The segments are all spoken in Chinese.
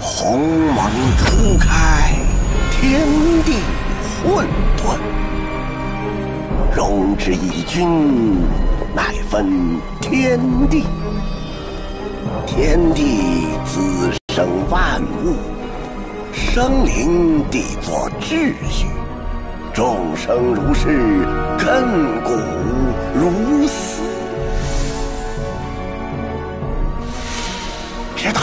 鸿蒙初开，天地混沌，容之以均，乃分天地。天地滋生万物，生灵地作秩序，众生如是，亘古如斯。直到。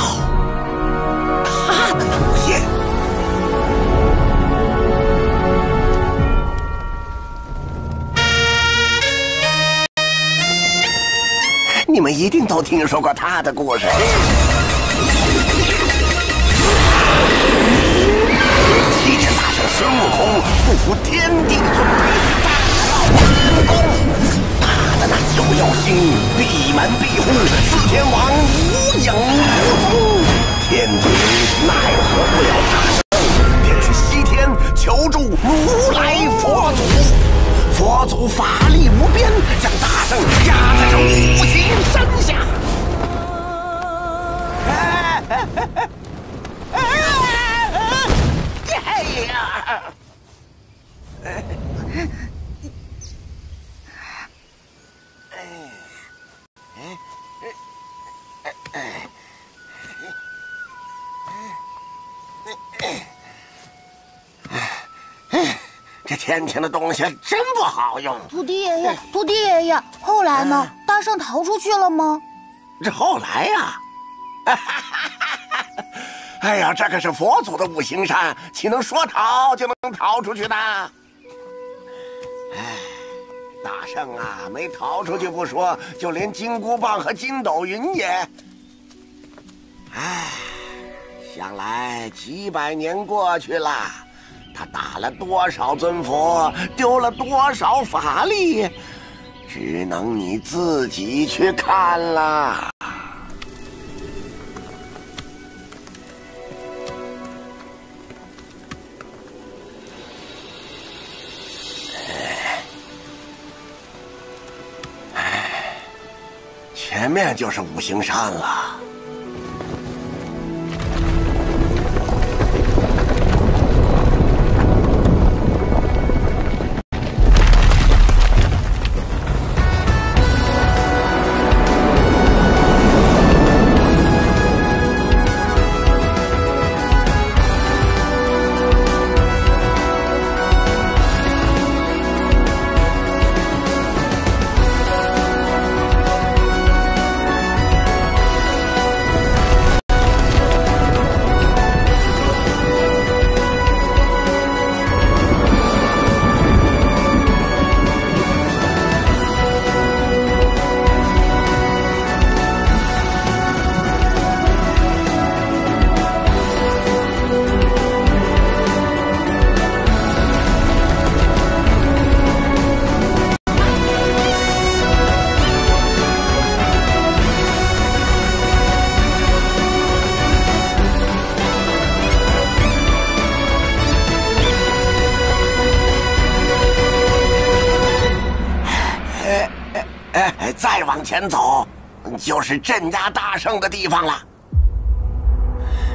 你们一定都听说过他的故事。齐天大圣孙悟空不服天地尊卑，大闹天宫，打得那九曜星闭门闭户，四天王无影无踪。天庭奈何不了大圣，便去西天求助如来佛祖。 佛祖法力无边，将大圣压在这五行山下。哎呀！天庭的东西真不好用。土地爷爷，土地爷爷，后来呢？大圣逃出去了吗？这后来呀、啊，哎呀，这可是佛祖的五行山，岂能说逃就能逃出去的？哎，大圣啊，没逃出去不说，就连金箍棒和筋斗云也……哎，想来几百年过去了。 他打了多少尊佛，丢了多少法力，只能你自己去看了。哎，前面就是五行山了。 再往前走，就是镇压大圣的地方了。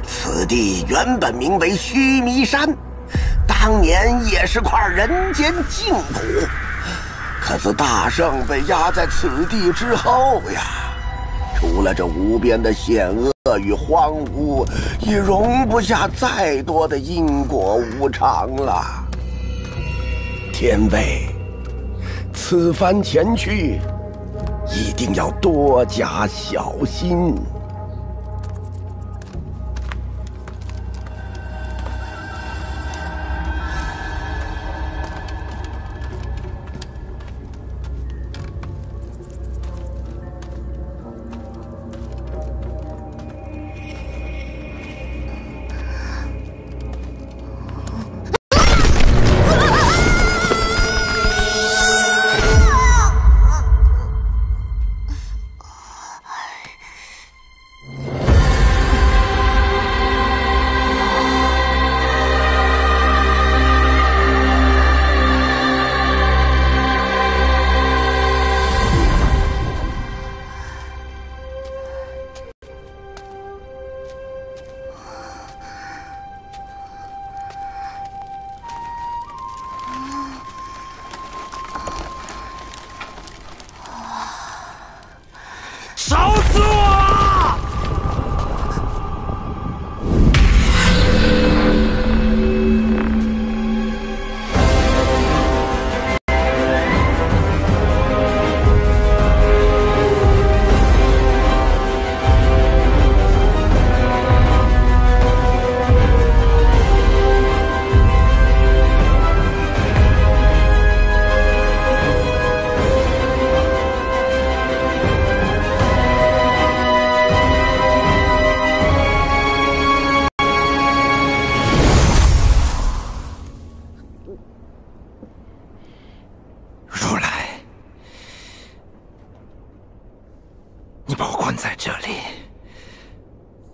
此地原本名为须弥山，当年也是块人间净土。可自大圣被压在此地之后呀，除了这无边的险恶与荒芜，也容不下再多的因果无常了。天辈，此番前去。 一定要多加小心。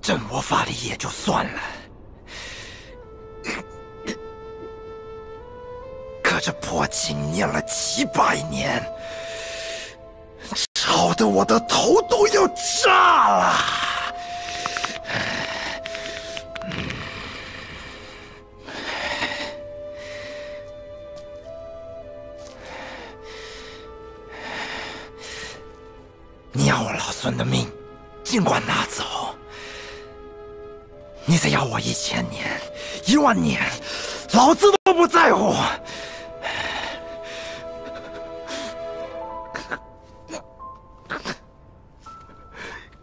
镇魔法力也就算了，可这破经念了700年，吵得我的头都要炸了。你要我老孙的命，尽管拿走。 你再要我1000年、10000年，老子都不在乎。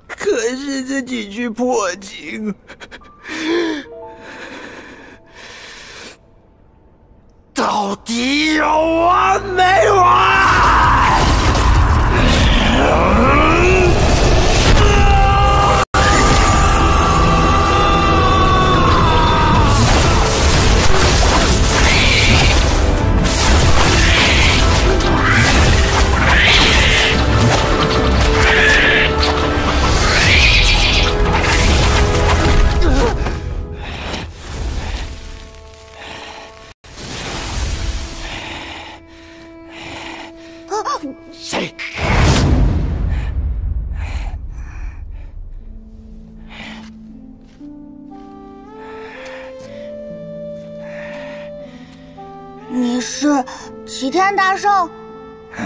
可是这几句破经，到底有完没完？ 齐天大圣，嘿，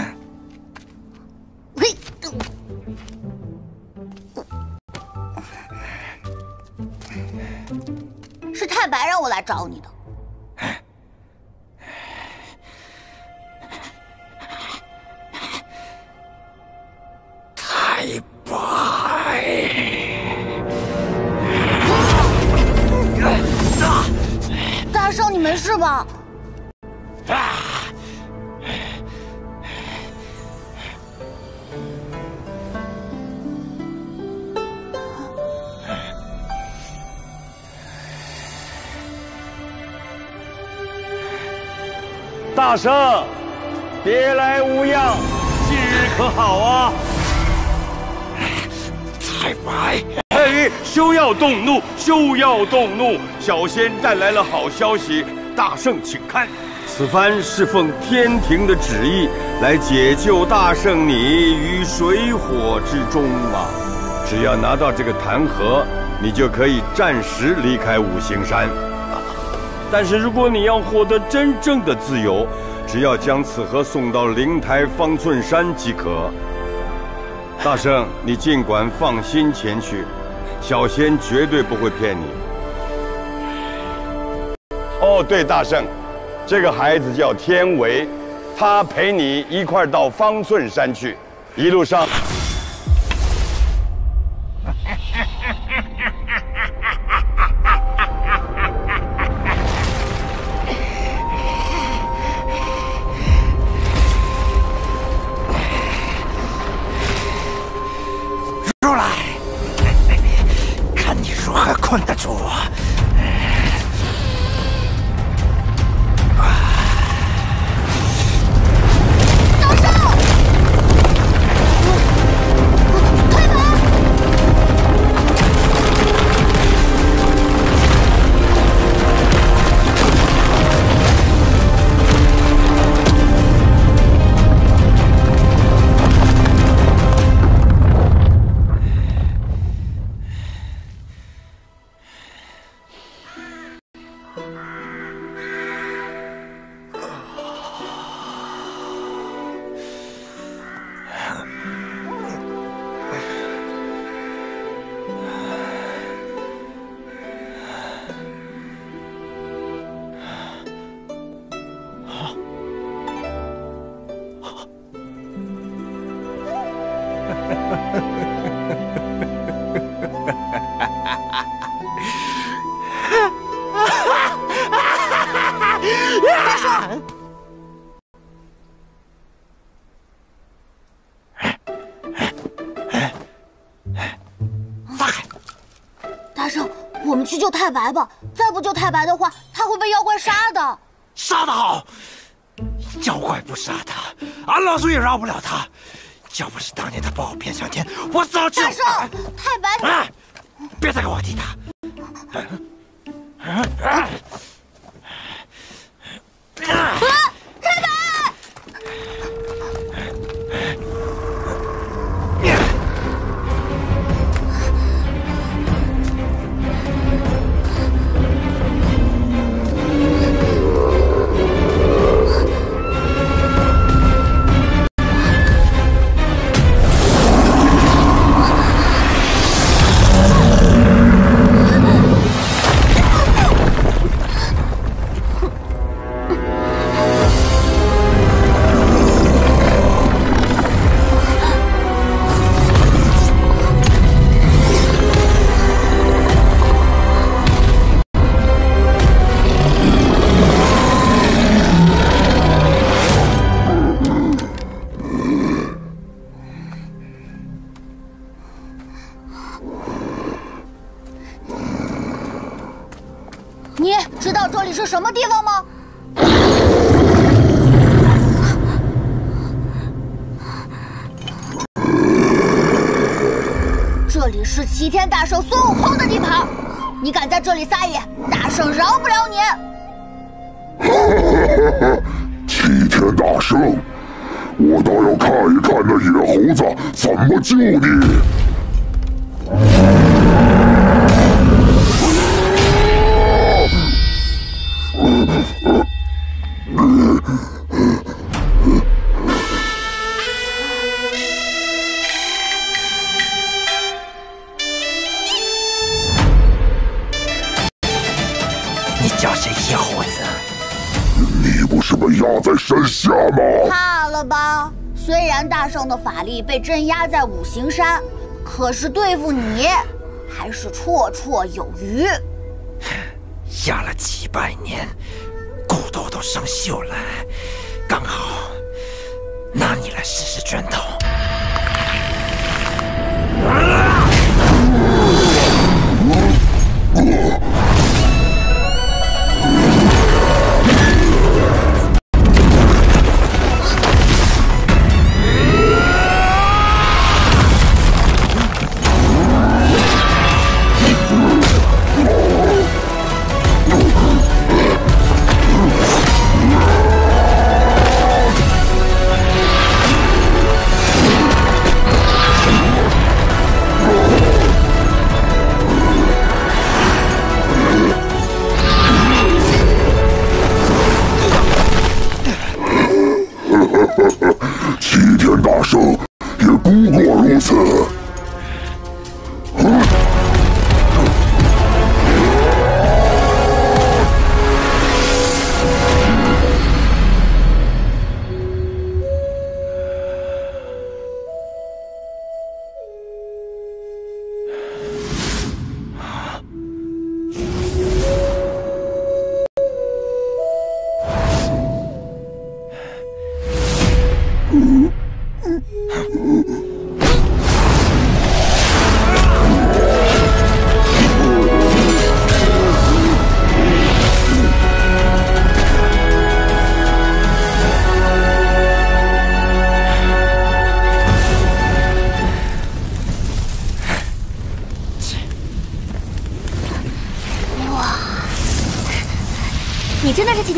是太白让我来找你的。太白，大圣，你没事吧？ 大圣，别来无恙，今日可好啊？太白，哎，休要动怒，休要动怒！小仙带来了好消息，大圣请看，此番是奉天庭的旨意来解救大圣你于水火之中啊！只要拿到这个弹劾，你就可以暂时离开五行山。 但是，如果你要获得真正的自由，只要将此盒送到灵台方寸山即可。大圣，你尽管放心前去，小仙绝对不会骗你。哦，对，大圣，这个孩子叫天维，他陪你一块到方寸山去，一路上。 太白吧，再不救太白的话，他会被妖怪杀的。杀得好，妖怪不杀他，俺老孙也饶不了他。要不是当年他帮我变上天，我早就……大圣，太白，哎，别！が湧いていた。 什么地方吗？这里是齐天大圣孙悟空的地盘，你敢在这里撒野，大圣饶不了你！齐天大圣，我倒要看一看那野猴子怎么救你！ 山下吗？怕了吧！虽然大圣的法力被镇压在五行山，可是对付你还是绰绰有余。压了几百年，骨头都生锈了，刚好拿你来试试拳头。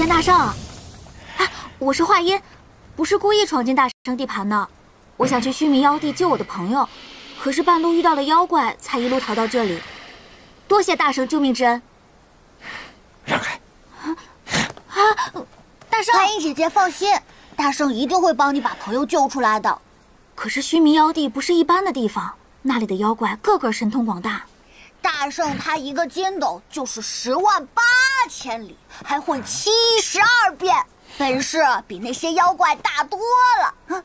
大圣，哎，我是华音，不是故意闯进大圣地盘的。我想去须弥妖地救我的朋友，可是半路遇到了妖怪，才一路逃到这里。多谢大圣救命之恩。让开！啊！大圣，华音姐姐放心，大圣一定会帮你把朋友救出来的。可是须弥妖地不是一般的地方，那里的妖怪个个神通广大。大圣他一个筋斗就是10万8千里。 还混72变，本事比那些妖怪大多了。啊、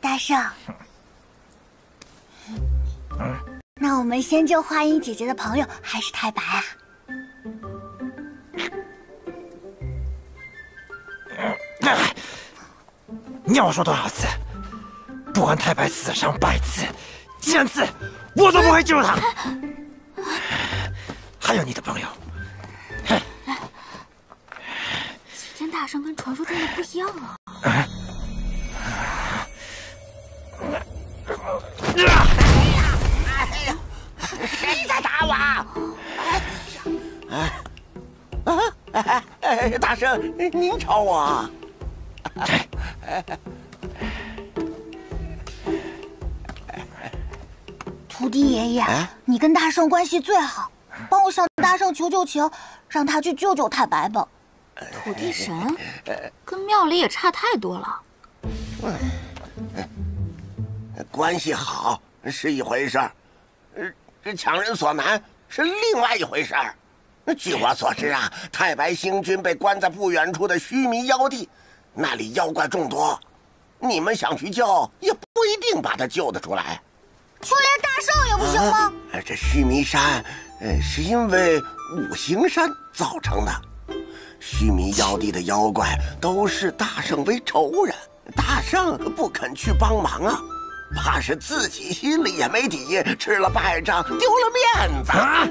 大圣，那我们先救华音姐姐的朋友还是太白啊？你要我说多少次？不管太白死上100次、1000次，我都不会救他。还有你的朋友。 大圣跟传说中的不一样啊！哎，大圣，您找我啊？土地爷爷，你跟大圣关系最好，帮我向大圣求求情，让他去救救太白吧。土地神跟庙里也差太多了。关系好是一回事儿，强人所难是另外一回事儿。 据我所知啊，太白星君被关在不远处的须弥妖地，那里妖怪众多，你们想去救也不一定把他救得出来。就连大圣也不行吗？这须弥山，是因为五行山造成的。须弥妖地的妖怪都视大圣为仇人，大圣不肯去帮忙啊，怕是自己心里也没底，吃了败仗，丢了面子啊。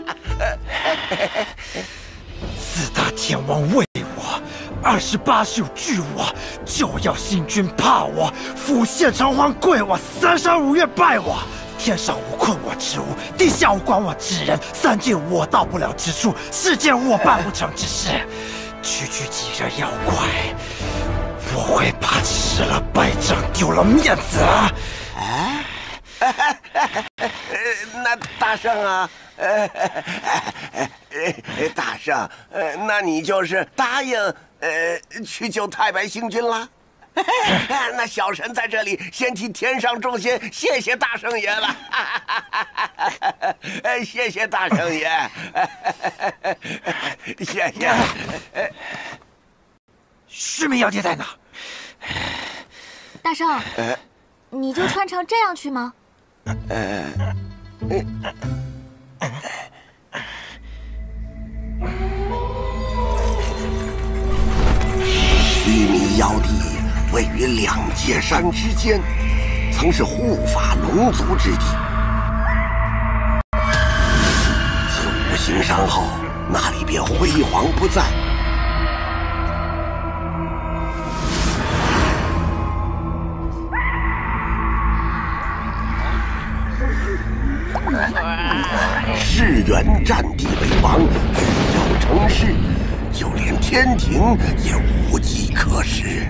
四大天王畏我，28宿惧我，九曜星君怕我，府县城隍跪我，三山五岳拜我。天上无困我之物，地下无管我之人。三界无我到不了之处，世界无我办不成之事。区区几个妖怪，我会怕吃了败仗丢了面子啊！那大圣啊！ 大圣，那你就是答应去救太白星君了？那小神在这里先替天上众仙谢谢大圣爷了，谢谢大圣爷，谢谢。须弥妖精在哪？大圣，你就穿成这样去吗？须弥妖地位于2界山之间，曾是护法龙族之地。自五行山后，那里便辉煌不再。世元占地为王，举妖成势，就连天庭也无计可施。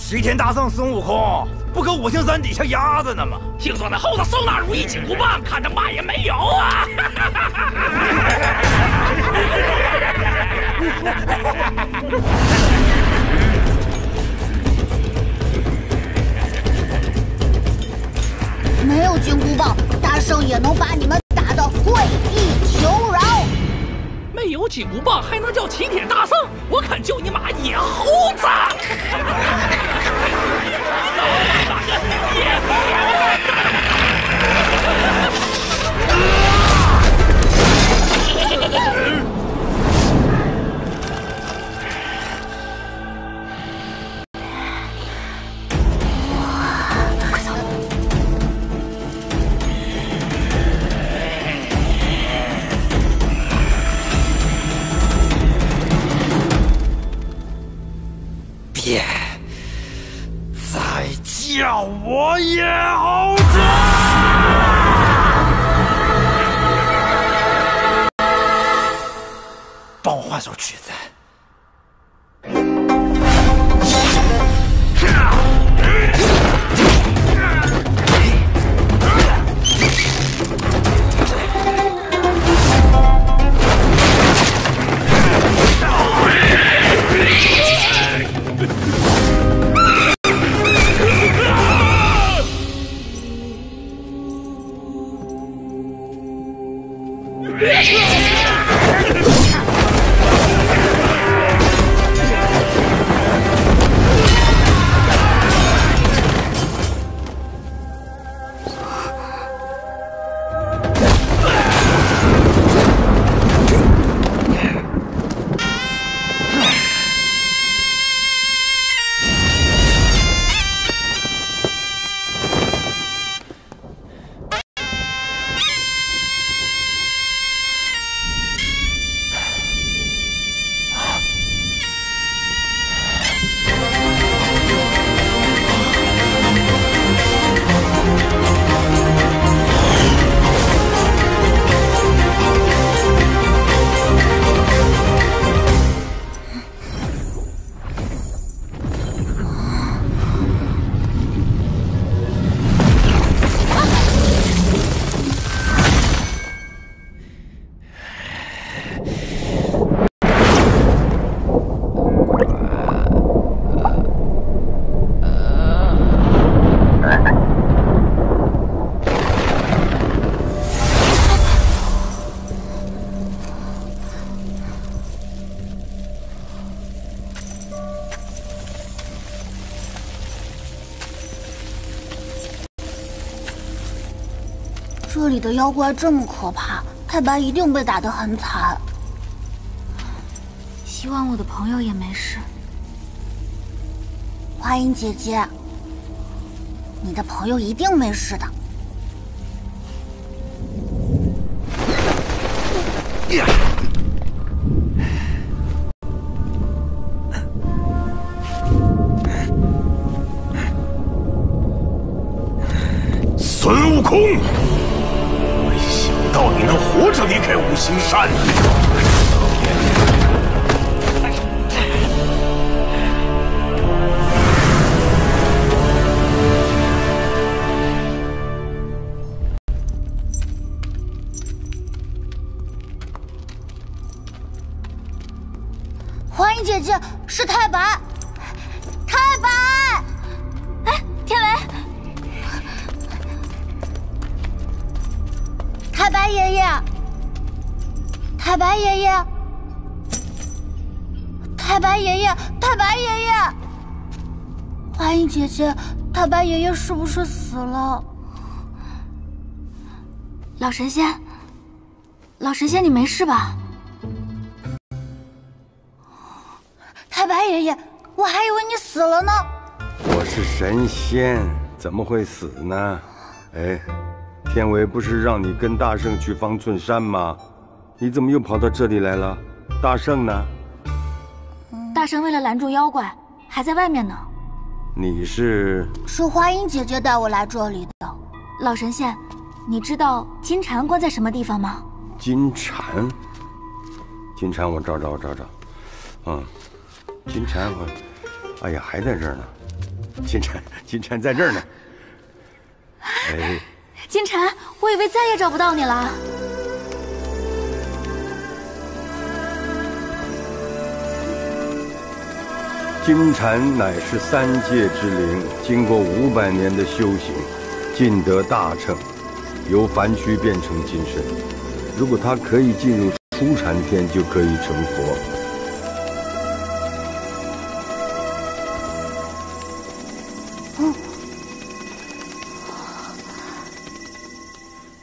齐天大圣孙悟空不搁五行山底下压着呢吗？听说那猴子手拿如意金箍棒，看他嘛也没有啊！没有金箍棒，大圣也能把你们打得跪地求饶。没有金箍棒还能叫齐天大圣？我肯救你妈野猴子！也，再叫我野猴子！帮我换首曲子。 这里的妖怪这么可怕，太白一定被打得很惨。希望我的朋友也没事。花音姐姐，你的朋友一定没事的。孙悟空。 到你能活着离开五行山，华音姐姐是太白，太白，哎，天雷。 太白爷爷，太白爷爷，太白爷爷，太白爷爷，花音姐姐，太白爷爷是不是死了？老神仙，老神仙，你没事吧？太白爷爷，我还以为你死了呢。我是神仙，怎么会死呢？哎。 天维不是让你跟大圣去方寸山吗？你怎么又跑到这里来了？大圣呢？大圣为了拦住妖怪，还在外面呢。你是？是花音姐姐带我来这里的。老神仙，你知道金蝉关在什么地方吗？金蝉？金蝉，我找找，我找找。嗯，金蝉，我……哎呀，还在这儿呢。金蝉，金蝉在这儿呢。哎。 金蝉，我以为再也找不到你了。金蝉乃是三界之灵，经过500年的修行，尽得大乘，由凡躯变成金身。如果他可以进入初禅天，就可以成佛。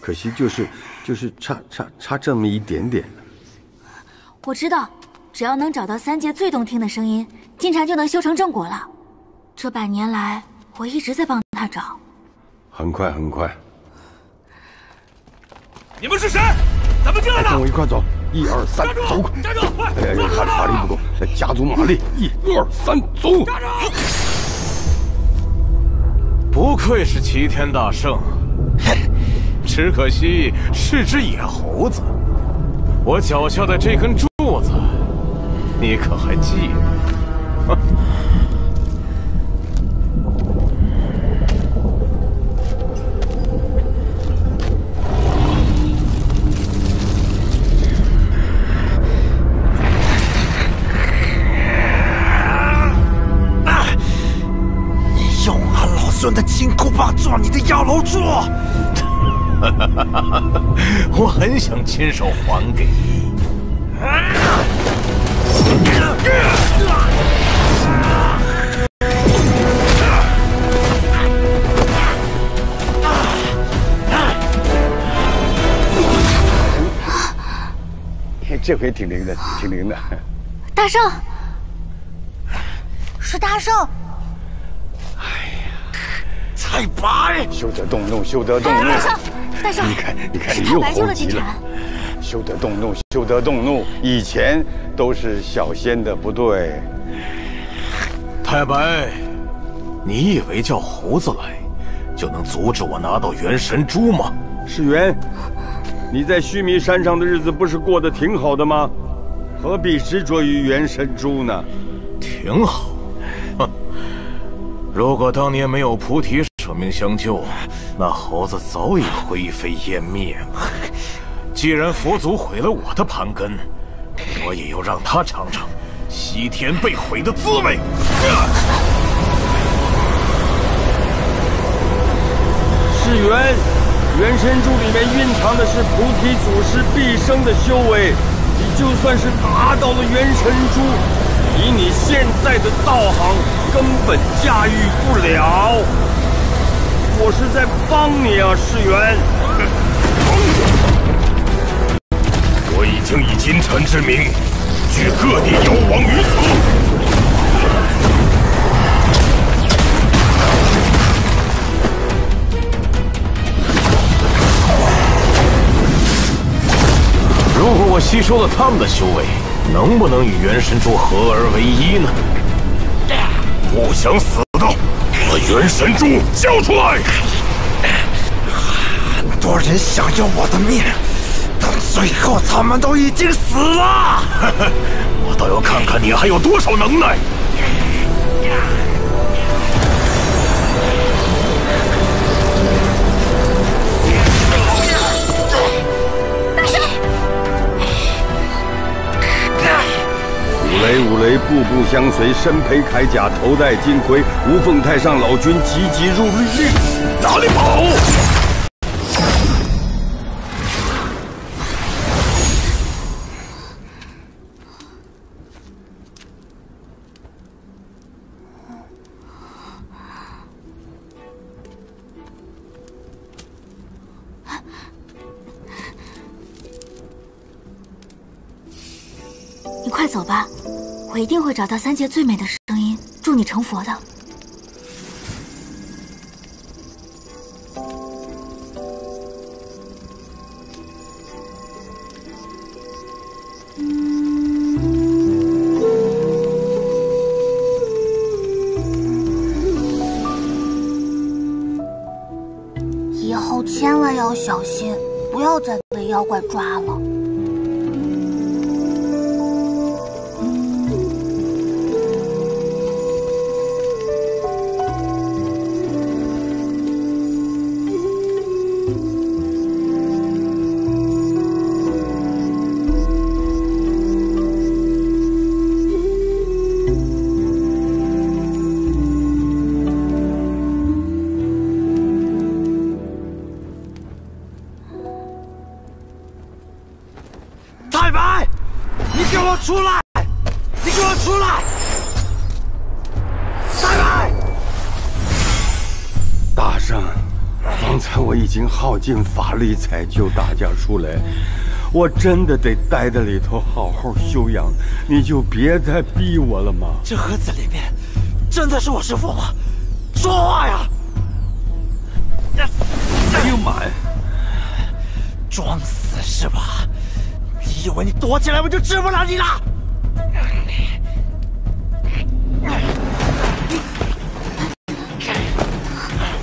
可惜就是差这么一点点。我知道，只要能找到三界最动听的声音，金蝉就能修成正果了。这100年来，我一直在帮他找。很快，很快。你们是谁？咱们进来的。跟我一块走，1、2、3，走！站住！哎呀，法力不够，加足马力，1、2、3，走！站住！不愧是齐天大圣，只可惜是只野猴子。我脚下的这根柱子，你可还记得？ 我的金箍棒撞你的压楼柱，我很想亲手还给你。这回挺灵的，挺灵的。大圣，是大圣。 太白，休得动怒，休得动怒！大圣，你看，你又猴急了。休得动怒，休得动怒！以前都是小仙的不对。太白，你以为叫猴子来，就能阻止我拿到元神珠吗？世元，你在须弥山上的日子不是过得挺好的吗？何必执着于元神珠呢？挺好。哼，如果当年没有菩提。 舍命相救，那猴子早已灰飞烟灭了。既然佛祖毁了我的盘根，我也要让他尝尝西天被毁的滋味。世元，元神珠里面蕴藏的是菩提祖师毕生的修为，你就算是达到了元神珠，以你现在的道行，根本驾驭不了。 我是在帮你啊，世元！我已经以金蝉之名，拒各地妖王于此。如果我吸收了他们的修为，能不能与元神珠合而为一呢？不想死的！ 把元神珠交出来！很多人想要我的命，但最后他们都已经死了。我倒要看看你还有多少能耐！大圣，五雷，步步相随，身披铠甲，头戴金盔，无凤太上老君急急入狱，哪里跑？你快走吧。 我一定会找到三界最美的声音，助你成佛的。以后千万要小心，不要再被妖怪抓了。 出来！你给我出来！大白，大圣，刚才我已经耗尽法力才救大家出来，我真的得待在里头好好休养，你就别再逼我了嘛！这盒子里面真的是我师父吗？说话呀！没有满，装死是吧？以为你躲起来我就治不了你了？我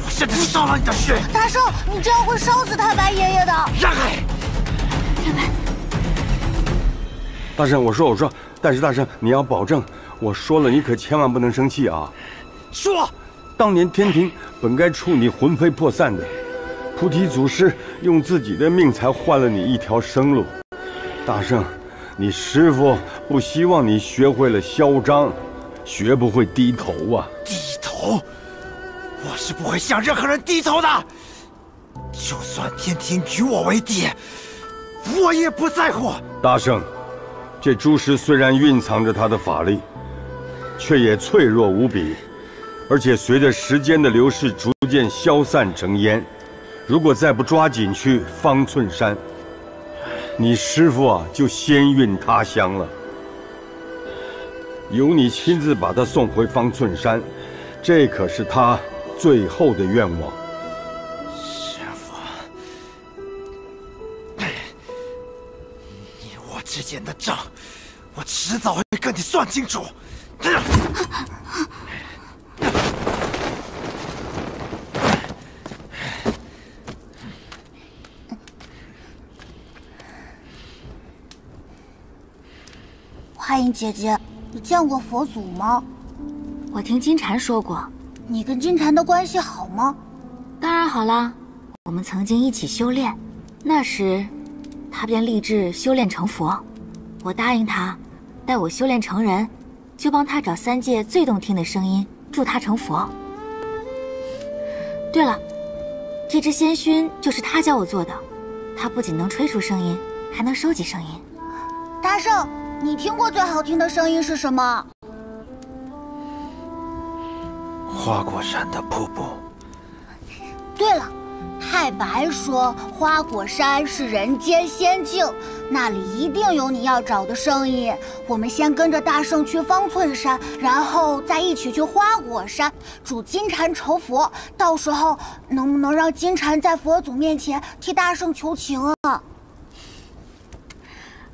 现在烧了你的血！大圣，你这样会烧死太白爷爷的！让开！让开！大圣，我说，但是大圣，你要保证，我说了你可千万不能生气啊！说。 当年天庭本该处你魂飞魄散的，菩提祖师用自己的命才换了你一条生路。大圣，你师父不希望你学会了嚣张，学不会低头啊！低头，我是不会向任何人低头的。就算天庭与我为敌，我也不在乎。大圣，这朱石虽然蕴藏着他的法力，却也脆弱无比。 而且随着时间的流逝，逐渐消散成烟。如果再不抓紧去方寸山，你师父啊就仙运他乡了。由你亲自把他送回方寸山，这可是他最后的愿望。师父，你我之间的账，我迟早会跟你算清楚。 花影姐姐，你见过佛祖吗？我听金蝉说过。你跟金蝉的关系好吗？当然好啦，我们曾经一起修炼，那时他便立志修炼成佛。我答应他，待我修炼成人，就帮他找三界最动听的声音，助他成佛。对了，这只仙熏就是他教我做的，他不仅能吹出声音，还能收集声音。大圣。 你听过最好听的声音是什么？花果山的瀑布。对了，太白说花果山是人间仙境，那里一定有你要找的声音。我们先跟着大圣去方寸山，然后再一起去花果山，助金蝉成佛。到时候能不能让金蝉在佛祖面前替大圣求情啊？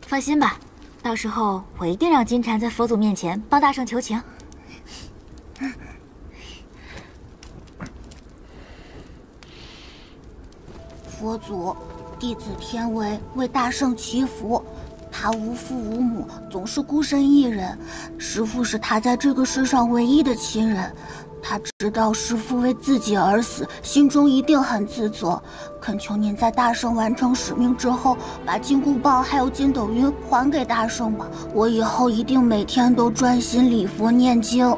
放心吧。 到时候我一定让金蝉在佛祖面前帮大圣求情。佛祖，弟子天为为大圣祈福，他无父无母，总是孤身一人。师父是他在这个世上唯一的亲人，他知道师父为自己而死，心中一定很自责。 恳求您在大圣完成使命之后，把金箍棒还有筋斗云还给大圣吧。我以后一定每天都专心礼佛念经。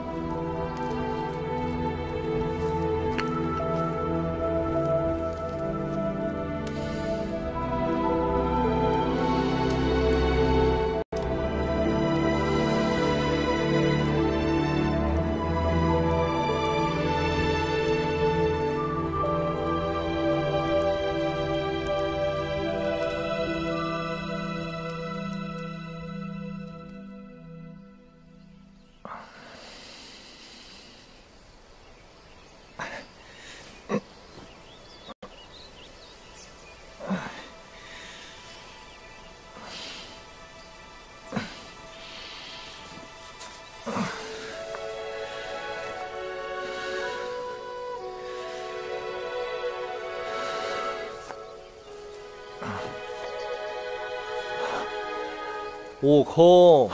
悟空，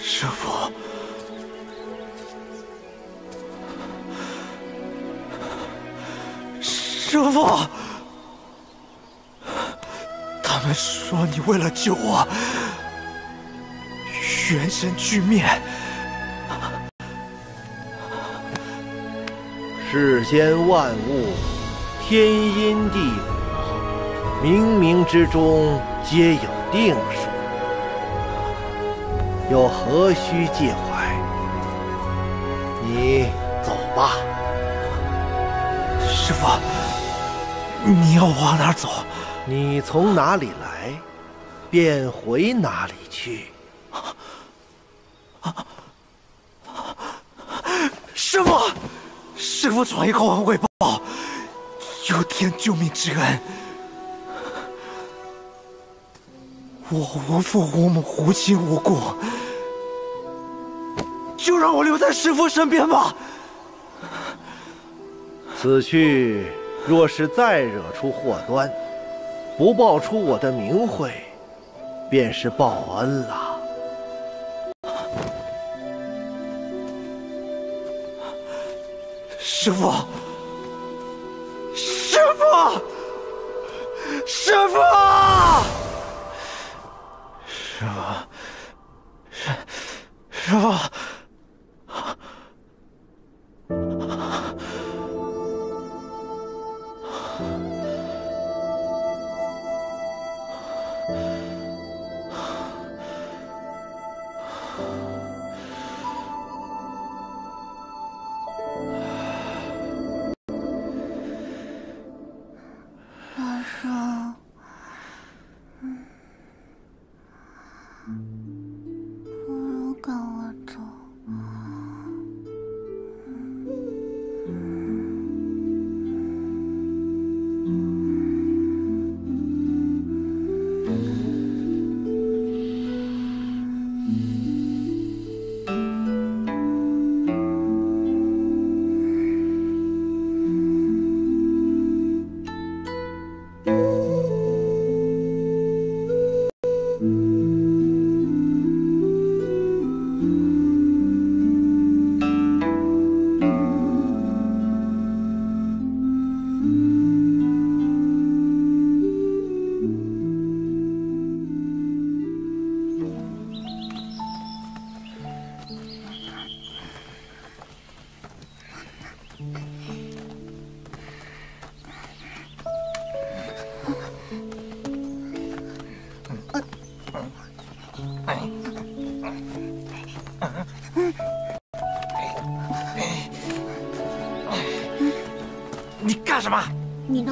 师父，师父，他们说你为了救我，元神俱灭，世间万物。 天阴地府，冥冥之中皆有定数，又何须介怀？你走吧，师父，你要往哪儿走？你从哪里来，便回哪里去。师父。师傅闯一口我会报，有天救命之恩，我无父无母，无亲无故，就让我留在师傅身边吧。此去若是再惹出祸端，不报出我的名讳，便是报恩了。 师父，师父，师父，师父，师父，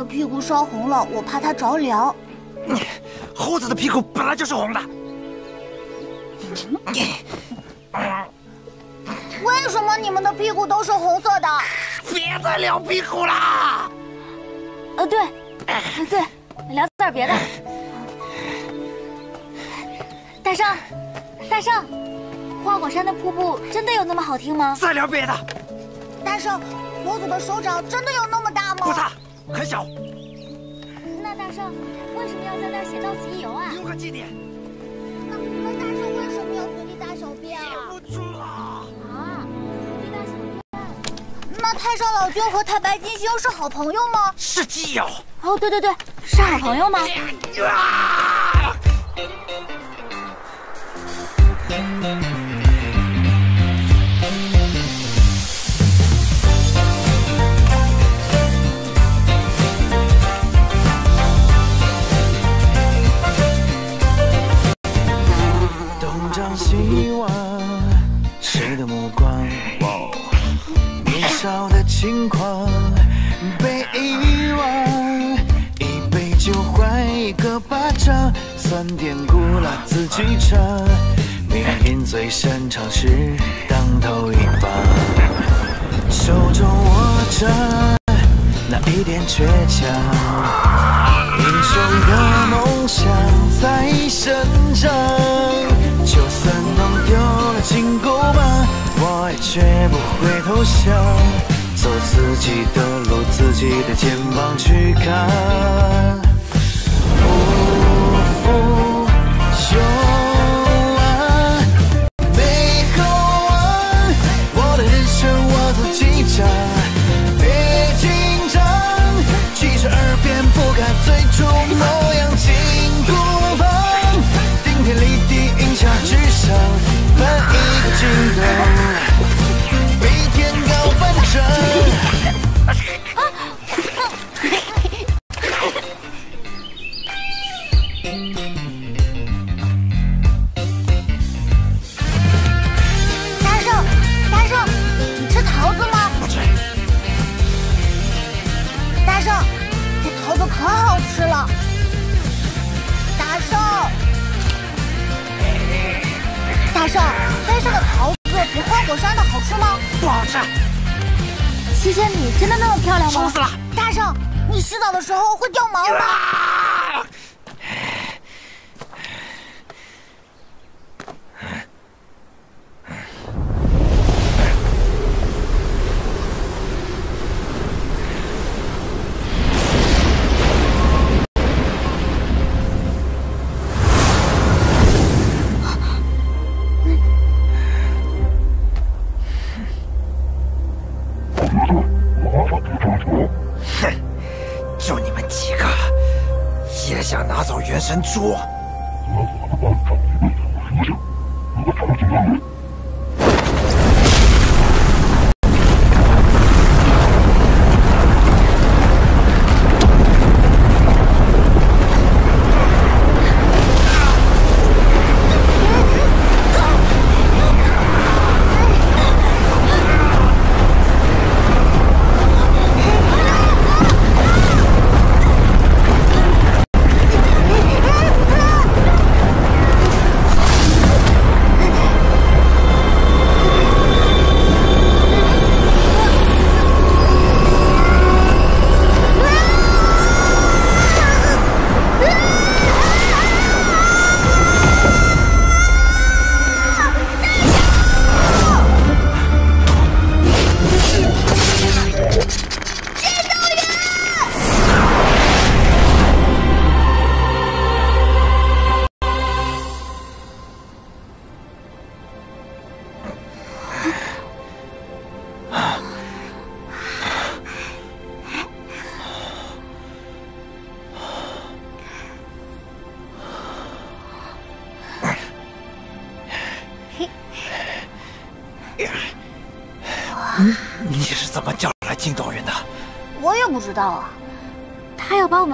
屁股烧红了，我怕它着凉。猴子的屁股本来就是红的。为什么你们的屁股都是红色的？别再聊屁股啦！对，对，聊点别的。大圣，大圣，花果山的瀑布真的有那么好听吗？再聊别的。大圣，猴子的手掌真的有那么大吗？不大。 很小。那大圣为什么要在那儿写到此一游啊？留个纪念。那大圣为什么要随地大小便啊？憋不住了。啊，随地大小便。那太上老君和太白金星是好朋友吗？是基友。哦，对对对，是好朋友吗？啊！希望，谁的目光？年少的轻狂被遗忘，一杯酒换一个巴掌，酸甜苦辣自己尝。命运最擅长是当头一棒，手中握着那一点倔强。 英雄的梦想在生长，就算弄丢了金箍棒，我也绝不会投降。走自己的路，自己的肩膀去扛。不负有啊，背后啊，我的人生我自己掌。 最初模样，金箍棒，顶天立地，银甲之上，翻一个筋斗，比天高半丈。大圣，大圣，你吃桃子吗？不吃。大圣。 桃子可好吃了，大圣，大圣，山上的桃子比花果山的好吃吗？不好吃。七仙女真的那么漂亮吗？烧死了！大圣，你洗澡的时候会掉毛吗？啊， 神猪。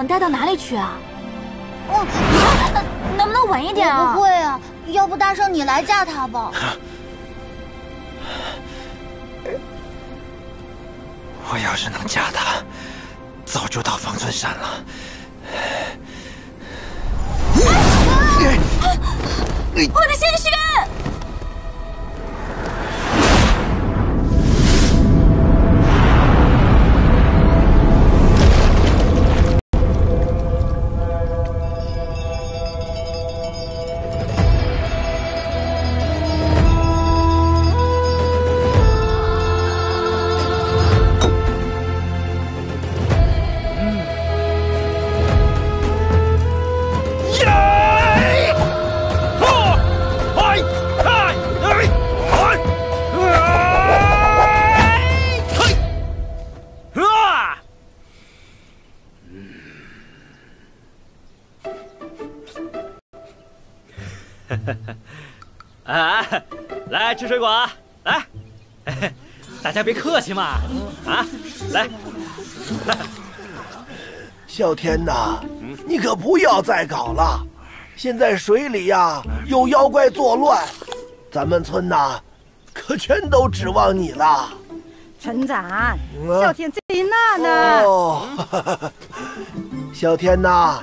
带到哪里去啊？能不能稳一点啊？不会啊，要不大圣你来架他吧。我要是能架他，早就到方寸山了。我的鲜血！ 吃水果啊，来，大家别客气嘛，啊，来，小天呐，你可不要再搞了，现在水里呀有妖怪作乱，咱们村呐可全都指望你了。村长，小天最那呢？哦，小天呐，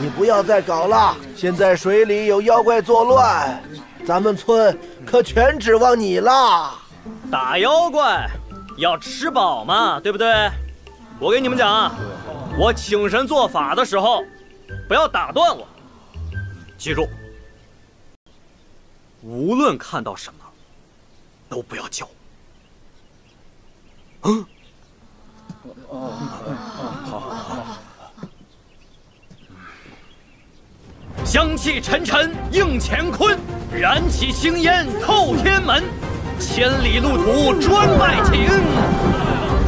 你不要再搞了，现在水里有妖怪作乱，咱们村。 可全指望你啦！打妖怪要吃饱嘛，对不对？我跟你们讲啊，我请神做法的时候，不要打断我。记住，无论看到什么，都不要叫。嗯。哦，好，好，好。香气沉沉映乾坤。 燃起青烟叩天门，千里路途专卖情，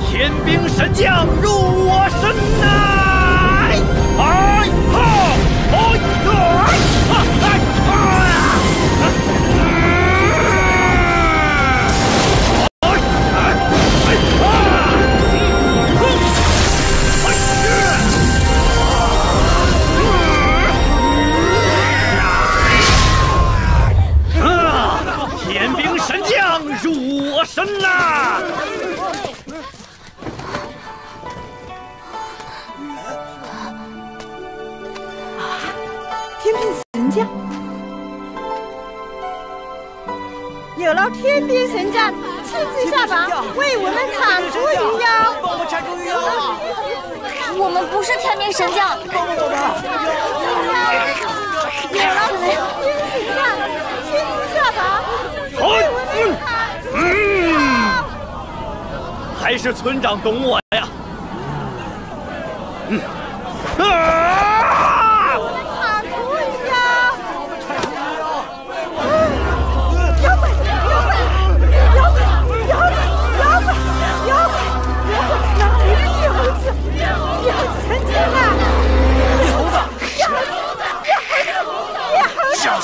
天兵神将入我身呐！哎哈！哎哈！哎真的！天兵神将，有了天兵神将，亲自下凡为我们铲除鱼妖，帮我铲除鱼妖。我们不是天兵神将。帮我找他。女儿们，亲自下凡，为我们铲除鱼妖。还是村长懂我呀。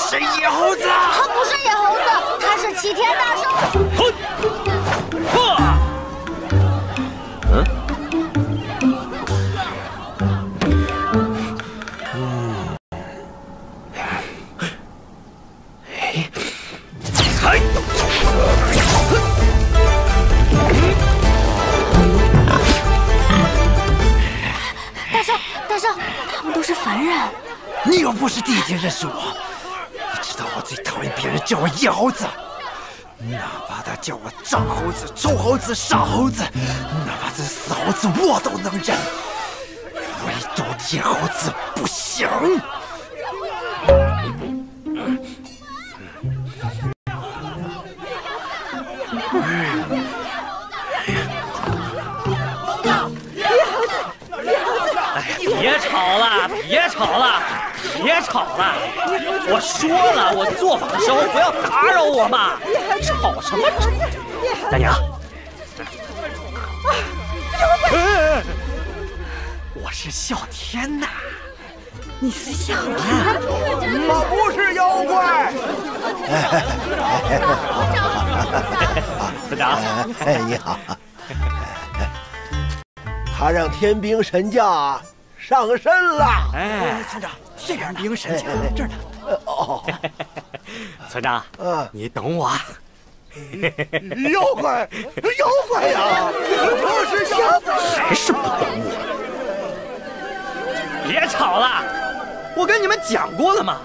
是野猴子，他不是野猴子，他是齐天大圣。大圣，他们都是凡人。你又不是第一天认识我。 最讨厌别人叫我野猴子，哪怕他叫我张猴子、臭猴子、傻猴子，哪怕是死猴子，我都能忍，唯独野猴子不行。别吵了，别吵了。 别吵了！我说了，我做法的时候不要打扰我嘛！吵什么吵？大娘，我是哮天呐！你是哮天？我不是妖怪。村长，你好。他让天兵神将上身了。哎，村长。 这边兵神将这儿呢。哦，村长，你懂我。妖怪，妖怪呀！不是妖怪，还是不懂我。别吵了，我跟你们讲过了嘛，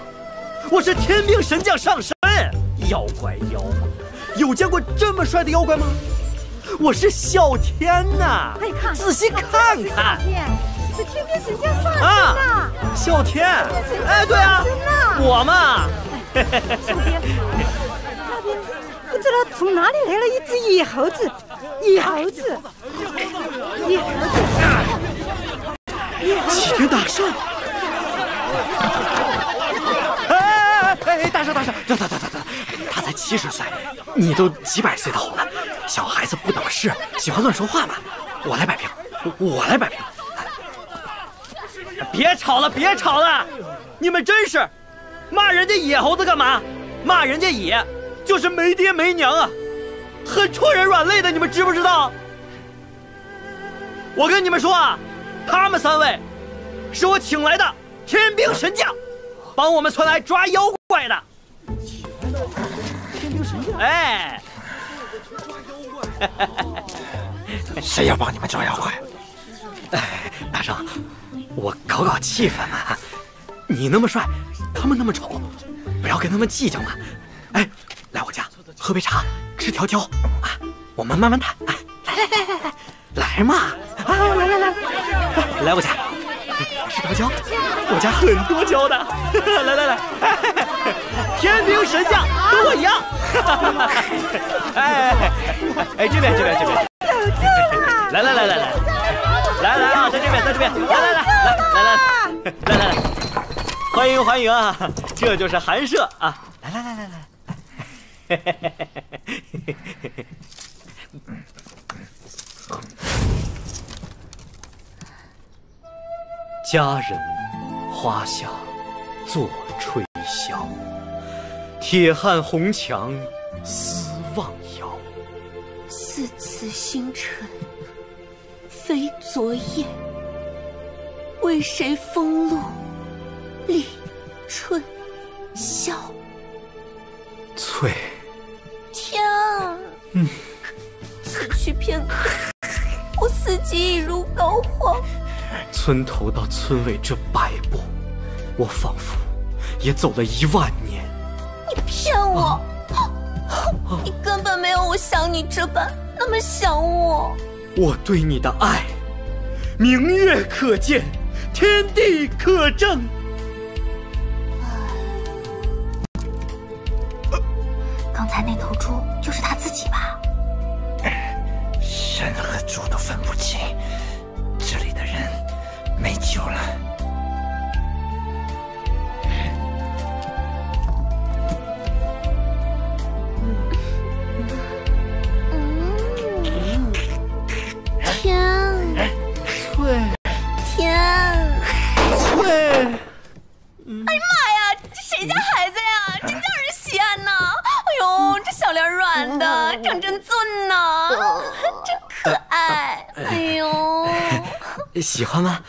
我是天兵神将上身。妖怪，妖怪，有见过这么帅的妖怪吗？我是哮天呐，仔细看看。 是天兵神将上身呐！哮天，哎，对啊，我嘛。哮天，那边不知道从哪里来了一只野猴子，野猴子，野猴子，齐天大圣！哎，大圣，走，他才70岁，你都几百岁的猴了，小孩子不懂事，喜欢乱说话嘛。我来摆平。 别吵了！你们真是，骂人家野猴子干嘛？骂人家野，就是没爹没娘啊，很戳人软肋的，你们知不知道？我跟你们说啊，他们3位是我请来的天兵神将，帮我们村来抓妖怪的。请来的天兵神将？哎，抓妖怪。谁要帮你们抓妖怪？哎，大圣。 我搞气氛嘛，你那么帅，他们那么丑，不要跟他们计较嘛。哎，来我家喝杯茶，吃条条啊，我们慢慢谈。哎，来嘛，啊，来我家吃条条，我家很多条的。来，天兵神将跟我一样。哎，这边，来啊，在这边，来，欢迎啊！这就是寒舍啊！来，佳人花下坐吹箫，铁汉红墙思望遥。似此星辰。 非昨夜，为谁风露立春宵？翠，天啊！此去片刻，我四季已如槁黄。村头到村尾这100步，我仿佛也走了1万年。你骗我！啊你根本没有我想你这般那么想我。我对你的爱，明月可见，天地可证。刚才那头猪就是他自己吧？人和猪都分不清，这里的人没救了。 喜欢吗？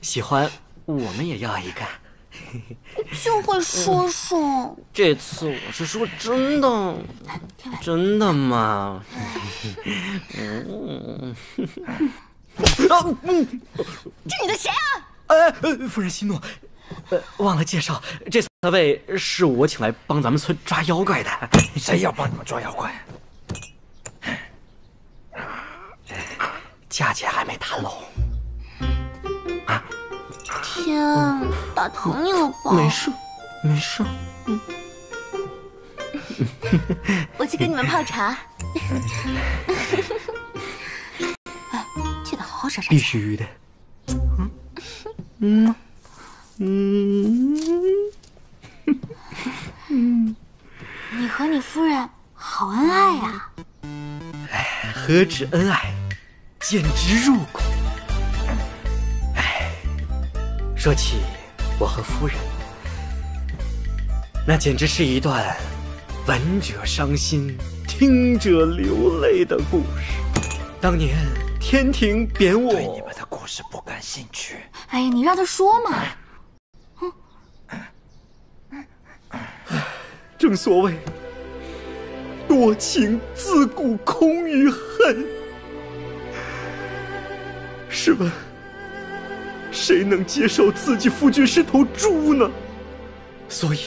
喜欢，我们也要一个。就会说说。这次我是说真的，真的嘛。这女的谁啊？夫人息怒，忘了介绍，这三位是我请来帮咱们村抓妖怪的。谁要帮你们抓妖怪？价钱还没谈拢。 天，打疼你了吧？没事，没事。嗯，我去给你们泡茶。哎，记得好好耍耍。必须的。嗯嗯嗯你和你夫人好恩爱呀！哎，何止恩爱，简直入骨。 说起我和夫人，那简直是一段闻者伤心、听者流泪的故事。当年天庭贬我，对你们的故事不感兴趣。哎呀，你让他说嘛。嗯，正所谓多情自古空余恨，是吧？ 谁能接受自己夫君是头猪呢？所以，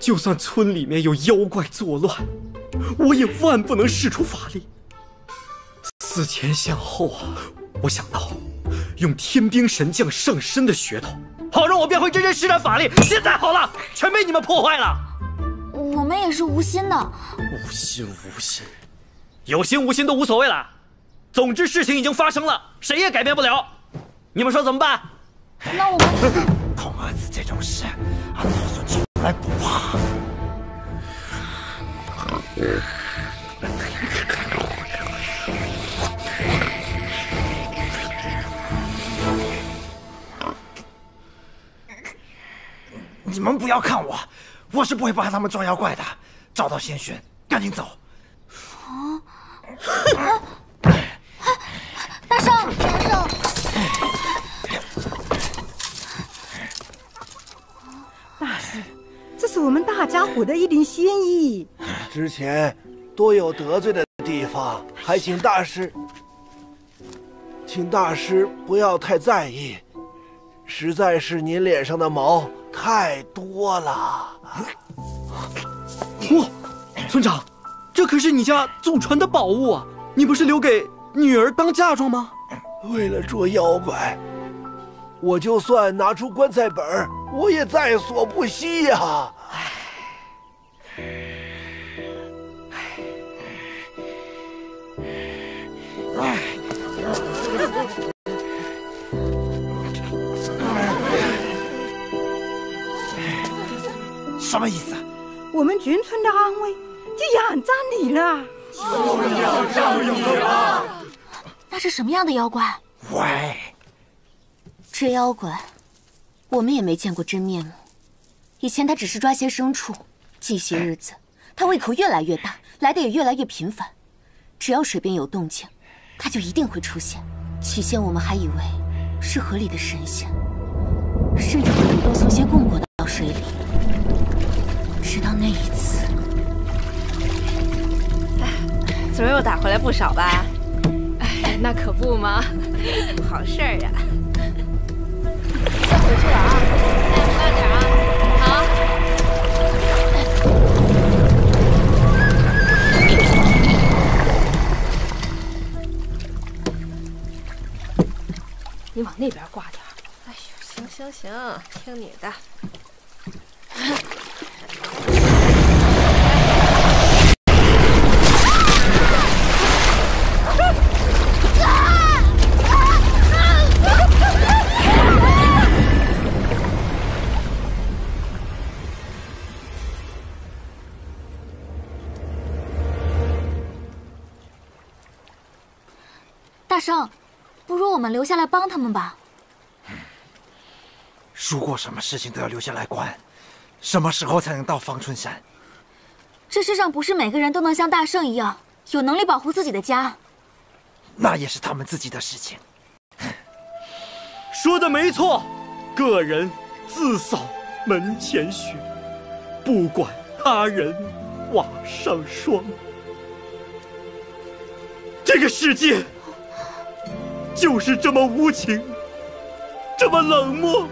就算村里面有妖怪作乱，我也万不能使出法力。思前想后啊，我想到用天兵神将上身的噱头，好让我变回真人施展法力。现在好了，全被你们破坏了。我们也是无心的。无心无心，有心无心都无所谓了。总之事情已经发生了，谁也改变不了。 你们说怎么办？那我们捅儿子这种事，俺老孙从来不怕。你们不要看我，我是不会帮他们抓妖怪的。找到先寻，赶紧走。啊！大圣，大圣。 大师，这是我们大家伙的一点心意。之前多有得罪的地方，还请大师不要太在意。实在是您脸上的毛太多了。哇，村长，这可是你家祖传的宝物啊！你不是留给女儿当嫁妆吗？为了捉妖怪，我就算拿出棺材本儿。 我也在所不惜呀！什么意思？我们全村的安危就仰仗你了，就仰仗你了。那是什么样的妖怪？喂，这妖怪。 我们也没见过真面目，以前他只是抓些牲畜。近些日子，他胃口越来越大，来的也越来越频繁。只要水边有动静，他就一定会出现。起先我们还以为是河里的神仙，甚至会主动送些供果到水里。直到那一次，总又打回来不少吧？哎，那可不嘛，好事儿呀！ 回去了啊！哎，慢点啊！好。那边挂点。哎呦，行行行，听你的。大圣，不如我们留下来帮他们吧。如果什么事情都要留下来管，什么时候才能到方寸山？这世上不是每个人都能像大圣一样有能力保护自己的家。那也是他们自己的事情。说的没错，个人自扫门前雪，不管他人瓦上霜。这个世界。 就是这么无情，这么冷漠，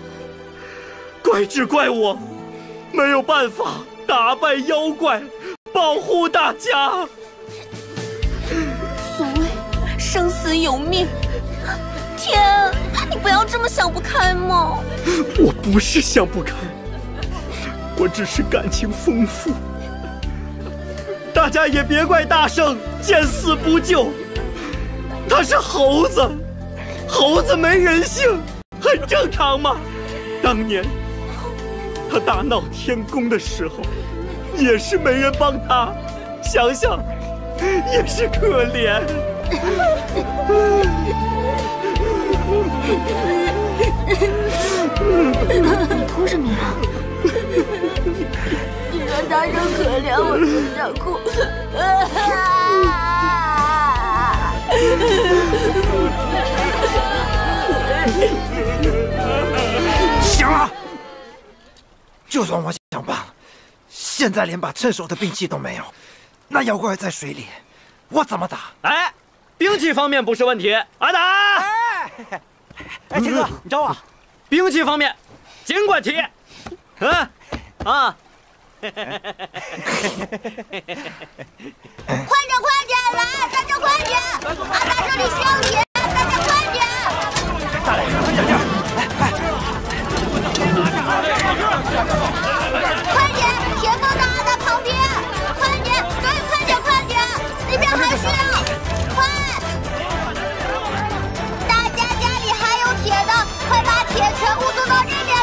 怪只怪我没有办法打败妖怪，保护大家。所谓生死有命，天，你不要这么想不开嘛！我不是想不开，我只是感情丰富。大家也别怪大圣见死不救，他是猴子。 猴子没人性，很正常嘛。当年他大闹天宫的时候，也是没人帮他，想想也是可怜。你哭什么呀？你说大圣可怜，我就想哭。行了，就算我想罢了，现在连把趁手的兵器都没有，那妖怪在水里，我怎么打？哎，兵器方面不是问题，俺打！哎，秦哥，你找我？兵器方面，尽管提。嗯啊，快点！ 来，大家快点！俺大圣里需要你，大家快点！大脸，快点点！哎，快点！铁棒在俺大旁边，快点！大爷，快点，快点！那边还需要，快！大家家里还有铁的，快把铁全部送到这边来。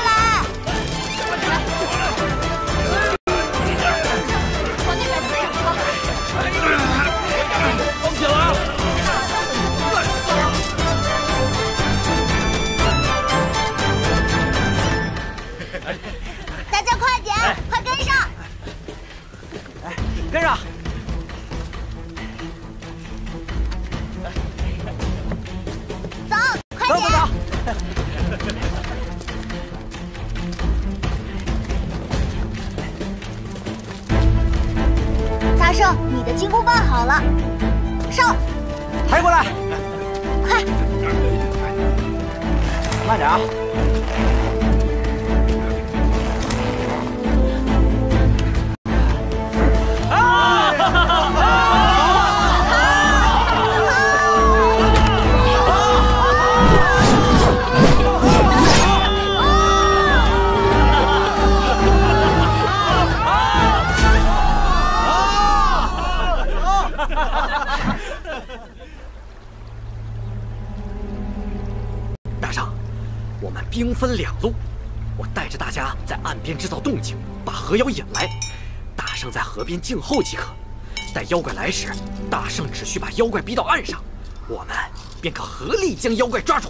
跟上！走，快点！走！大圣，你的金箍棒好了，上！抬过来！快！慢点啊！ 兵分两路，我带着大家在岸边制造动静，把河妖引来。大圣在河边静候即可。待妖怪来时，大圣只需把妖怪逼到岸上，我们便可合力将妖怪抓住。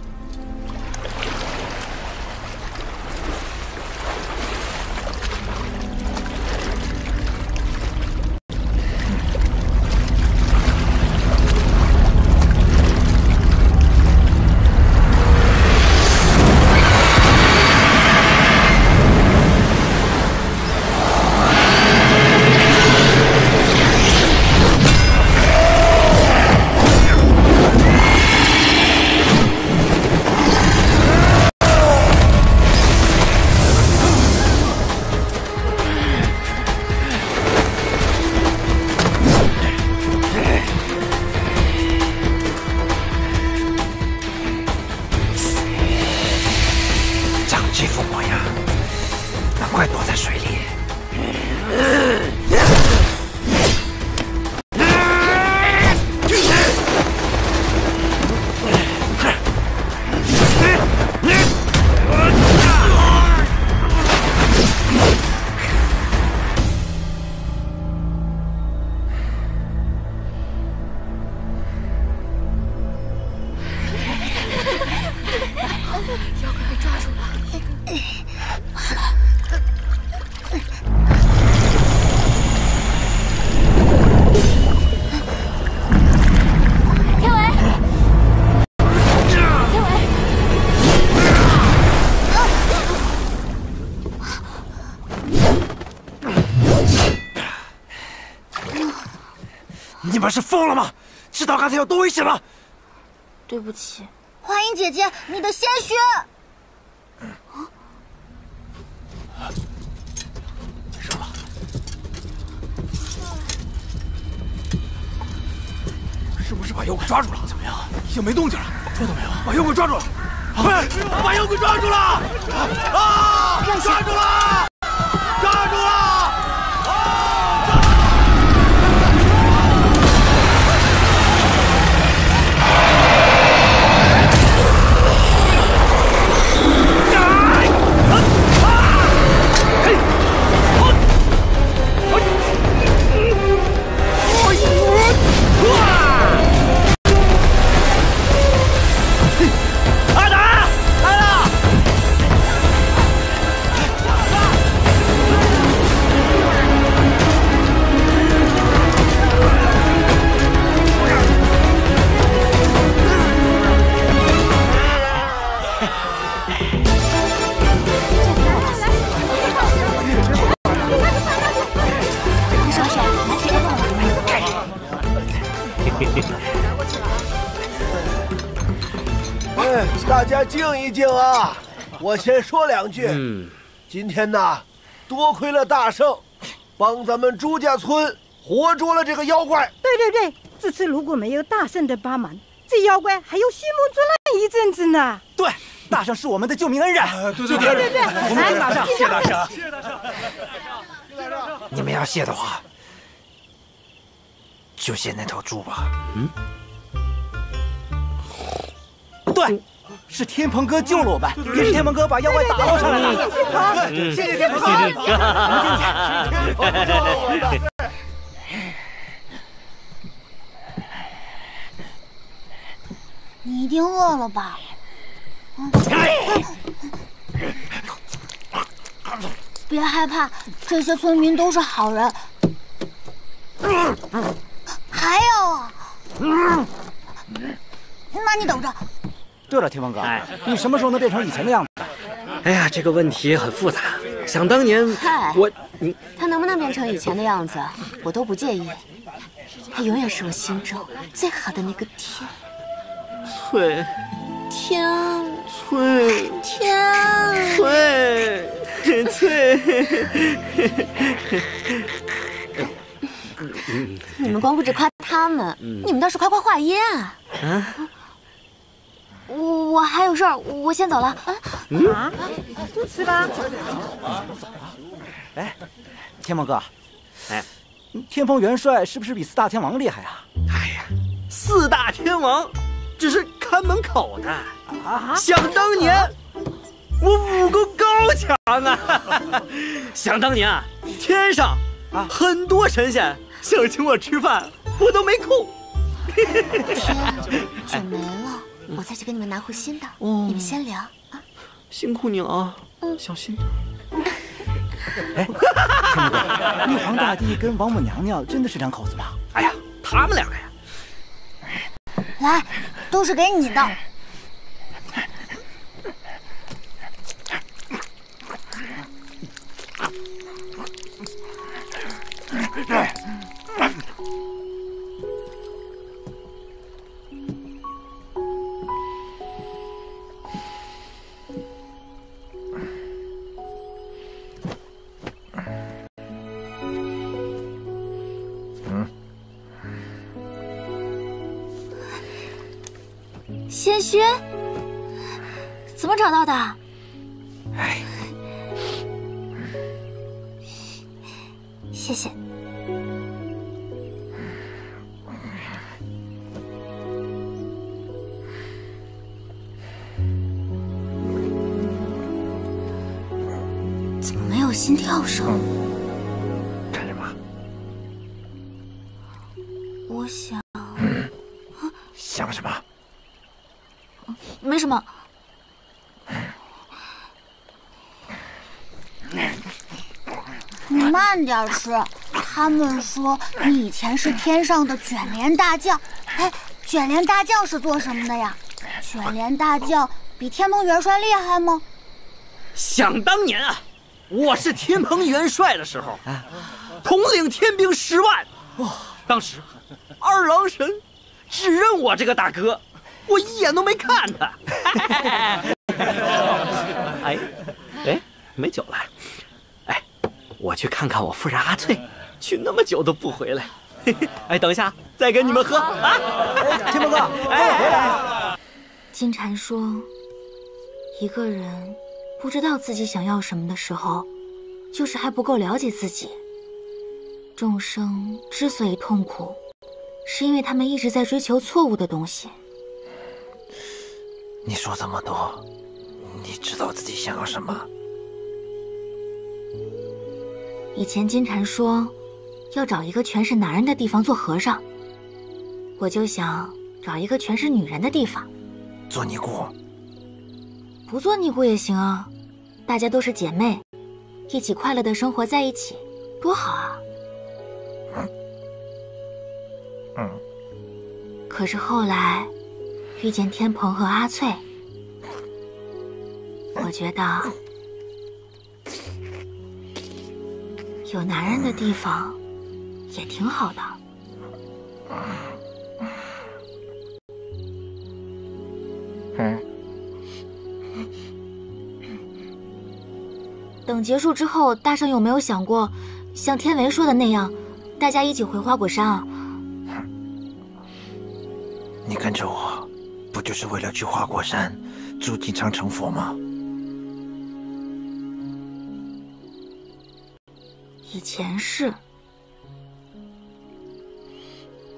你们是疯了吗？知道刚才有多危险吗？对不起，华英姐姐，你的鲜血。啊！没事吧？是不是把妖怪抓住了？怎么样？已经没动静了。抓到没有？把妖怪抓住了！哎，把妖怪抓住了！啊！抓住了！抓住了！ 大家静一静啊！我先说两句。今天呢，多亏了大圣，帮咱们朱家村活捉了这个妖怪。对，这次如果没有大圣的帮忙，这妖怪还有西木作乱一阵子呢。对，大圣是我们的救命恩人。对，我们大圣，谢大圣，谢大圣，谢大圣。你们要谢的话，就谢那头猪吧。对。 是天蓬哥救了我们，也是天蓬哥把妖怪打捞上来的。对，谢谢天蓬哥，谢谢天蓬哥。你一定饿了吧？别害怕，这些村民都是好人。还有啊，那你等着。 对了，天蓬哥，你什么时候能变成以前的样子？哎呀，这个问题很复杂。想当年，他能不能变成以前的样子，我都不介意。他永远是我心中最好的那个天。翠。你们光顾着夸他们，你们倒是夸夸华音啊！啊。 我还有事儿，我先走了。啊，是吧？哎，天蓬哥，哎，天蓬元帅是不是比四大天王厉害啊？哎呀，四大天王只是看门口的啊！想当年，我武功高强啊！想当年啊，天上啊很多神仙想请我吃饭，我都没空。天准没了。 我再去给你们拿壶新的，你们先聊啊！辛苦你了啊，小心点。哎，玉皇大帝跟王母娘娘真的是两口子吗？哎呀，他们两个呀，来，都是给你的。鲜血怎么找到的？哎，谢谢。怎么没有心跳声？干什么？我想。想什么？ 没什么。你慢点吃。他们说你以前是天上的卷帘大将。哎，卷帘大将是做什么的呀？卷帘大将比天蓬元帅厉害吗？想当年啊，我是天蓬元帅的时候，统领天兵10万。哇！当时二郎神只认我这个大哥，我一眼都没看他。哎，没酒了。哎，我去看看我夫人阿翠，去那么久都不回来。哎，等一下再跟你们喝啊！天鹏哥，哎，金蝉说，一个人不知道自己想要什么的时候，就是还不够了解自己。 众生之所以痛苦，是因为他们一直在追求错误的东西。你说这么多，你知道自己想要什么？以前金蝉说要找一个全是男人的地方做和尚，我就想找一个全是女人的地方做尼姑。不做尼姑也行啊，大家都是姐妹，一起快乐的生活在一起，多好啊！ 可是后来遇见天鹏和阿翠，我觉得有男人的地方也挺好的。等结束之后，大圣有没有想过，像天维说的那样，大家一起回花果山啊？ 你跟着我，不就是为了去花果山住几场成佛吗？以前是，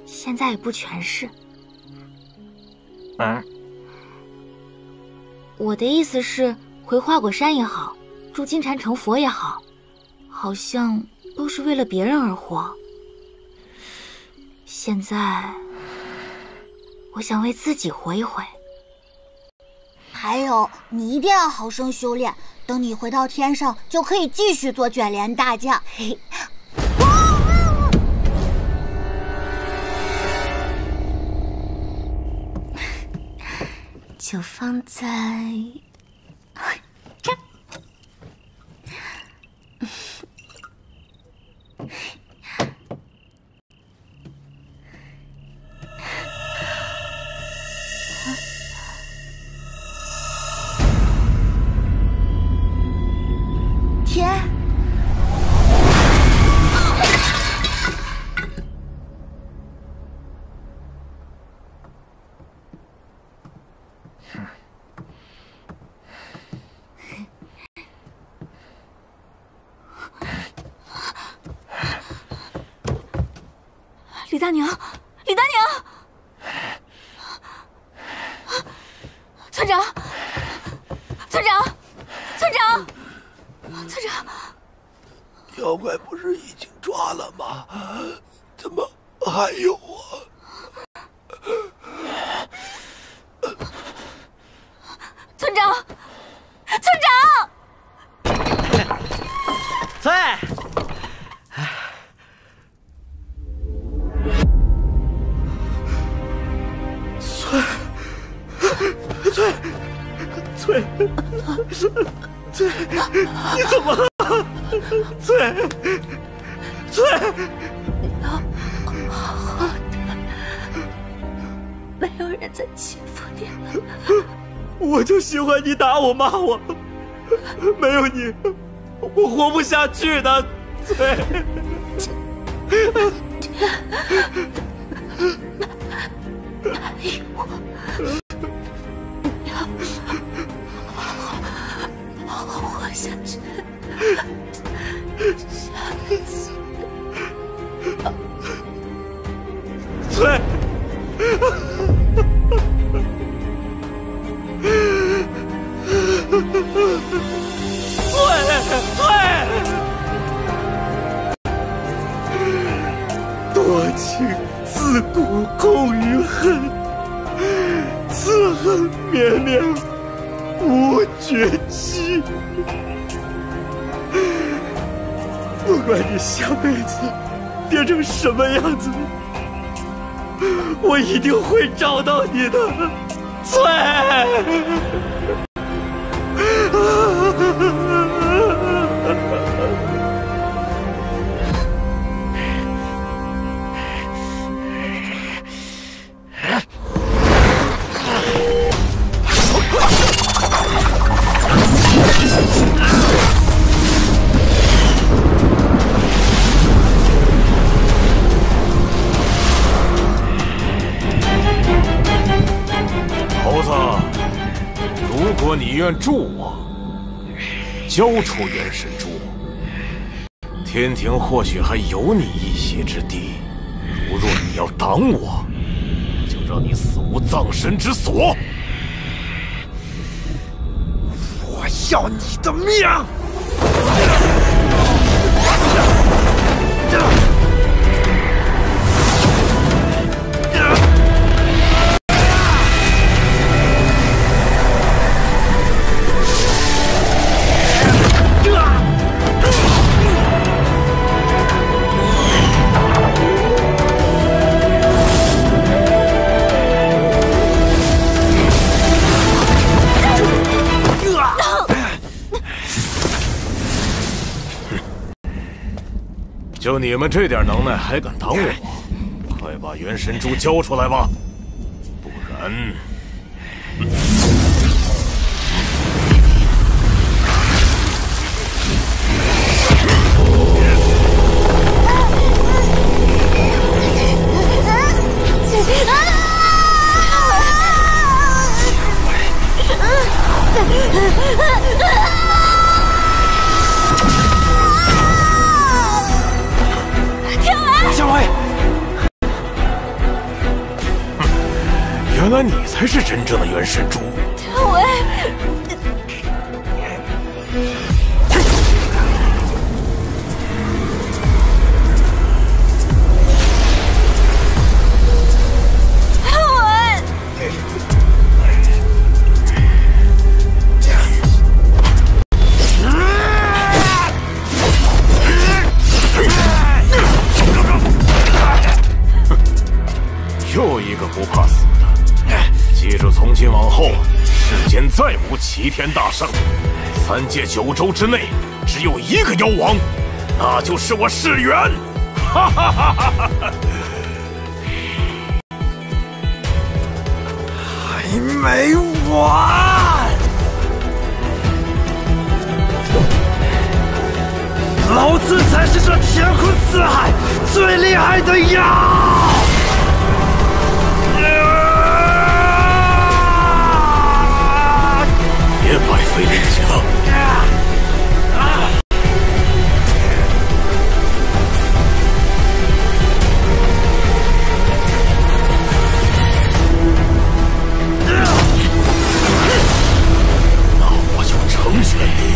现在也不全是。啊？我的意思是，回花果山也好，住金蝉成佛也好，好像都是为了别人而活。现在。 我想为自己活一回。还有，你一定要好生修炼，等你回到天上，就可以继续做卷帘大将。嘿就放在这儿。李大娘，李大娘，村长，村长，村长，村长，妖怪不是已经抓了吗？怎么还有啊？村长，村长，翠。 翠，你怎么了？翠，你要好好的，没有人再欺负你了。我就喜欢你打我骂我，没有你，我活不下去的。翠，答应我。 下去，下次。翠，多情自古空余恨，此恨绵绵无绝期。 不管你下辈子变成什么样子，我一定会找到你的，翠。愿助我，交出元神珠，天庭或许还有你一席之地。如若你要挡我，就让你死无葬身之所！我要你的命！ 就你们这点能耐，还敢挡我？快把元神珠交出来吧，不然……原来你才是真正的元神珠。天伟，又一个不怕死。 记住，从今往后，世间再无齐天大圣，三界九州之内，只有一个妖王，那就是我世元。哈哈哈哈哈哈！还没完！老子才是这乾坤四海最厉害的妖！ 别白费力气了！那我就成全你！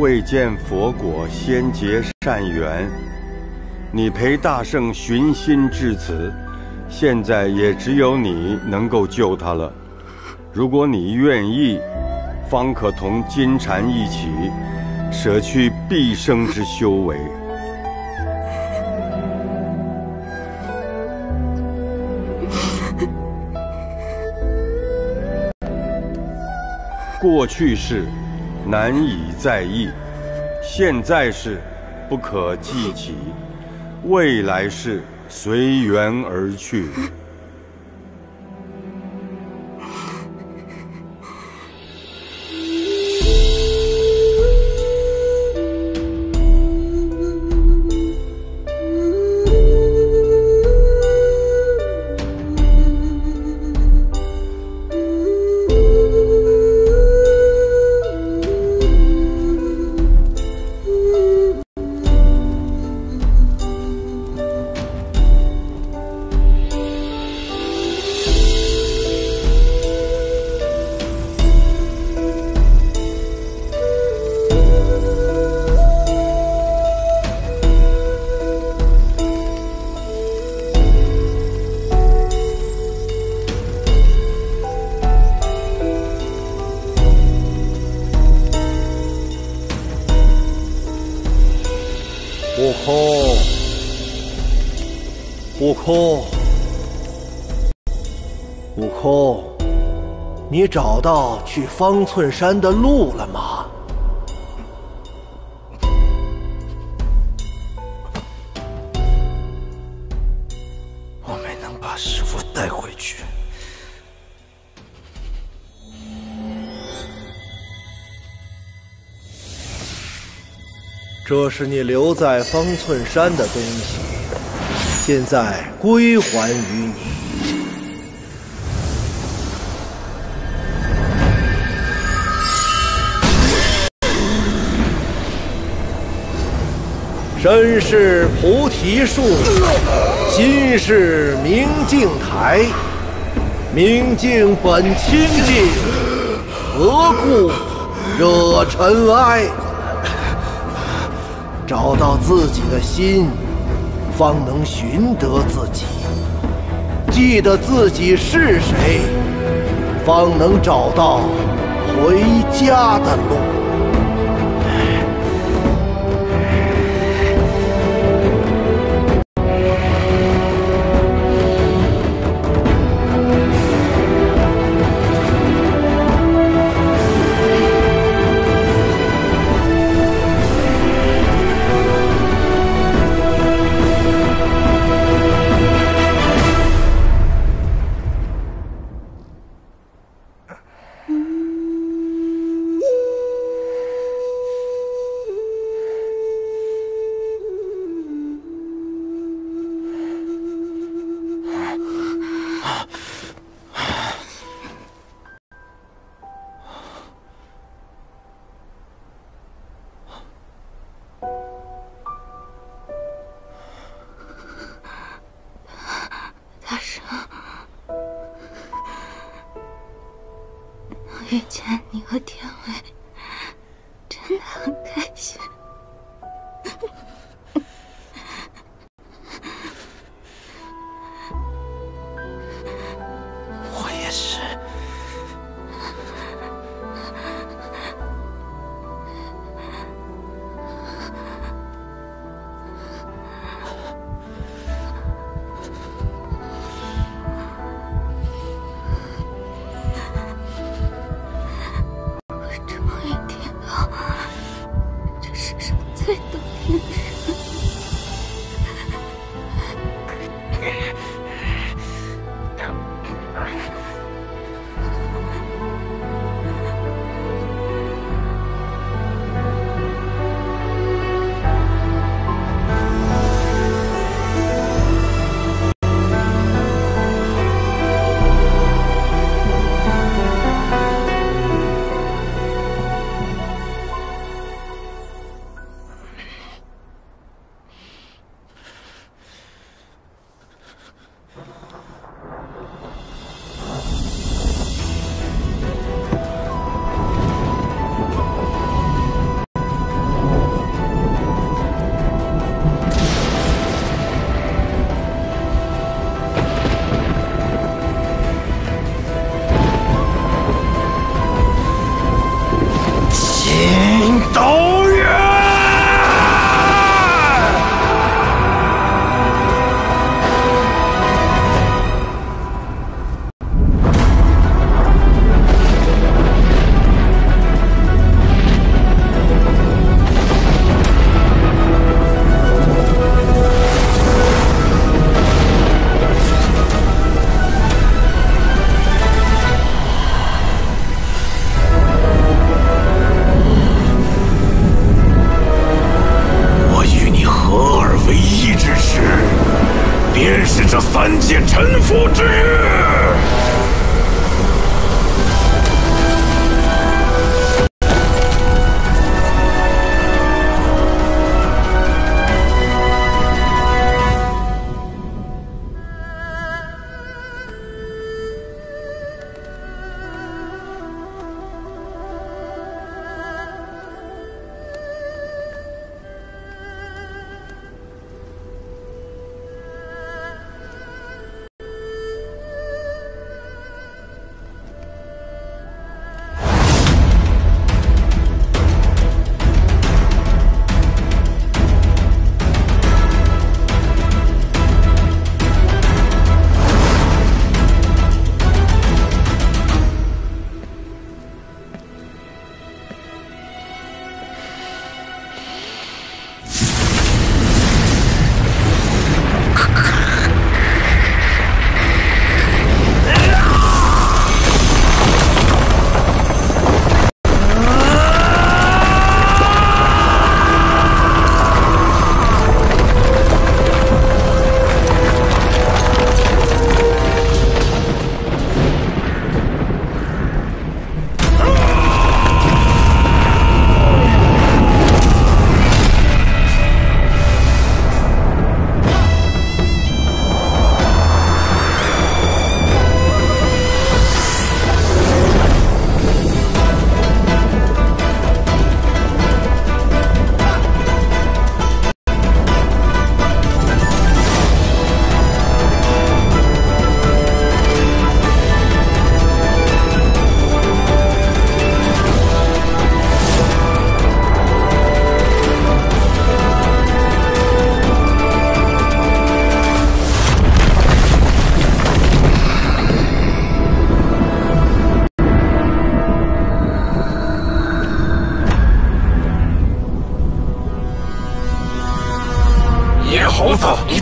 未见佛果，先结善缘。你陪大圣寻心至此，现在也只有你能够救他了。如果你愿意，方可同金蝉一起，舍去毕生之修为。 过去事难以再忆，现在事不可记起，未来世随缘而去。悟空，悟空，悟空，你找到去方寸山的路了吗？我没能把师父带回去。这是你留在方寸山的东西，现在归还于你。 身是菩提树，心是明镜台。明镜本清净，何故惹尘埃？ 找到自己的心，方能寻得自己；记得自己是谁，方能找到回家的路。遇见你和天伟，真的很开心。我也是。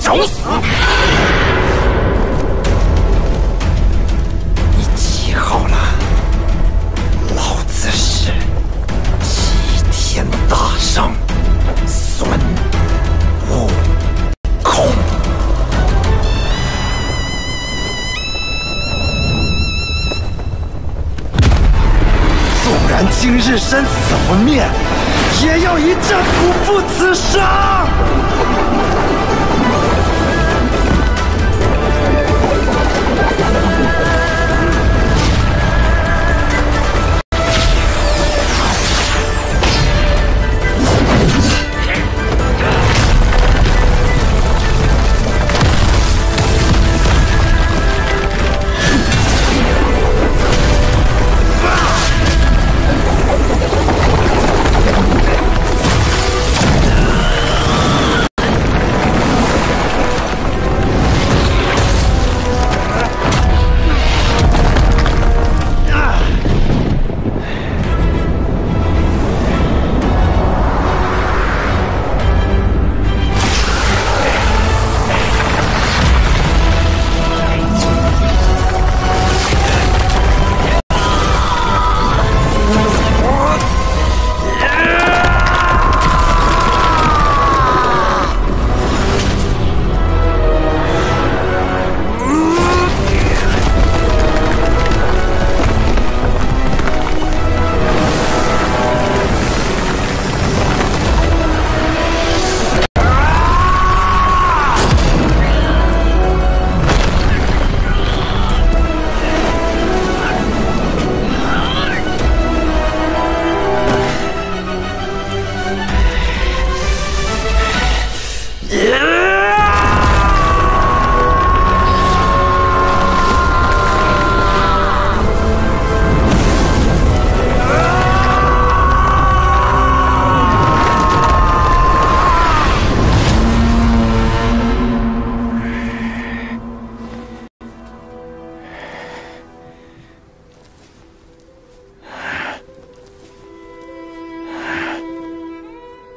找死！你记好了，老子是齐天大圣孙悟空。纵然今日生死不灭，也要一战不负此生。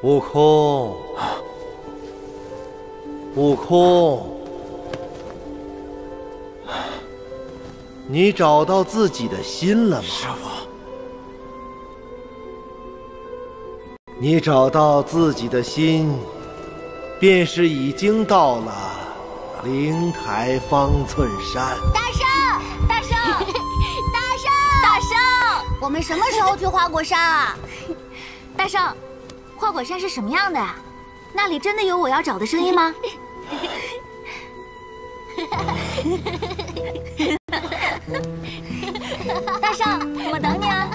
悟空，悟空，你找到自己的心了吗？师父，你找到自己的心，便是已经到了灵台方寸山。大圣，大圣，大圣，大圣，我们什么时候去花果山啊？大圣。 花果山是什么样的呀？那里真的有我要找的声音吗？大圣，我等你啊！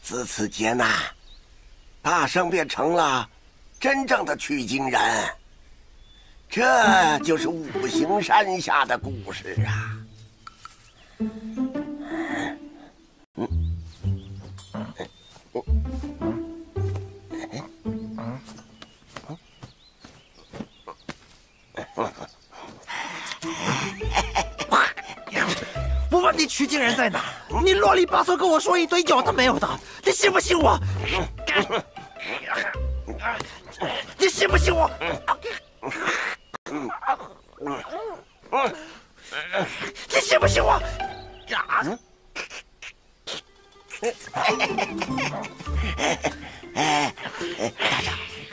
自此劫难，大圣便成了真正的取经人。这就是五行山下的故事啊！我问你取经人在哪？你啰里吧嗦跟我说一堆有的没有的，你信不信我？你信不信我？你信不信我？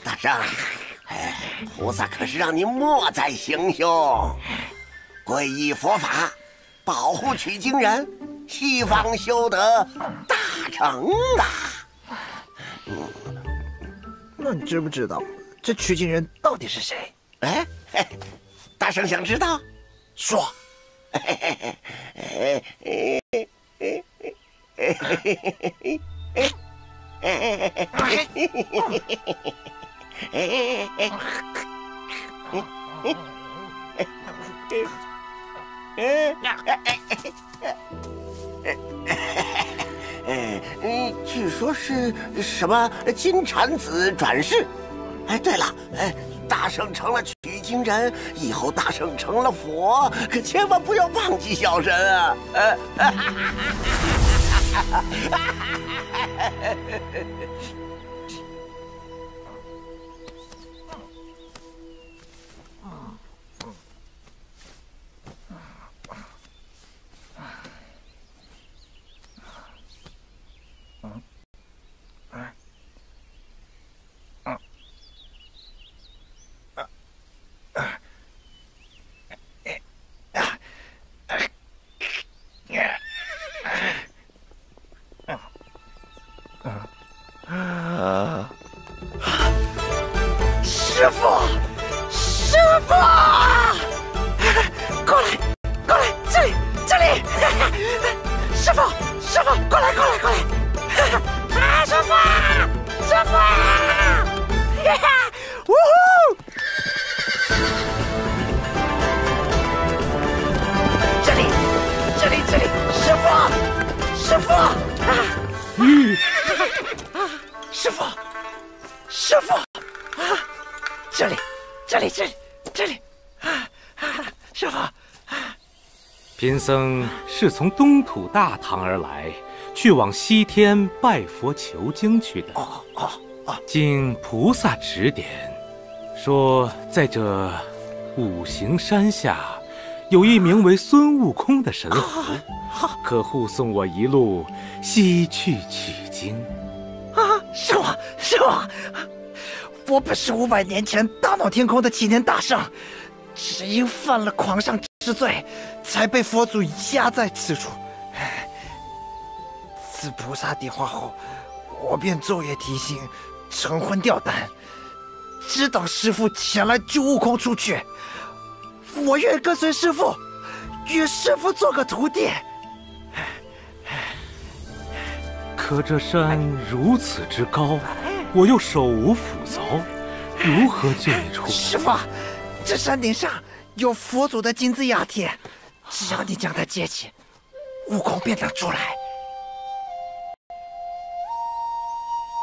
大圣，菩萨可是让您莫再行凶，皈依佛法。 保护取经人，西方修得大成啊！那你知不知道这取经人到底是谁？哎，大圣想知道，说。据说是什么金蝉子转世。哎，对了，哎，大圣成了取经人以后，大圣成了佛，可千万不要忘记小神啊！贫僧是从东土大唐而来，去往西天拜佛求经去的。经菩萨指点，说在这五行山下有一名为孙悟空的神符，可护送我一路西去取经。啊，是我，是我，我本是500年前大闹天宫的齐天大圣，只因犯了狂上之罪，才被佛祖压在此处。自菩萨点化后，我便昼夜提心，晨昏吊胆，知道师父前来救悟空出去，我愿跟随师父，与师父做个徒弟。可这山如此之高，我又手无斧凿，如何救你出来？师父，这山顶上有佛祖的金字压帖，只要你将它接起，悟空便能出来。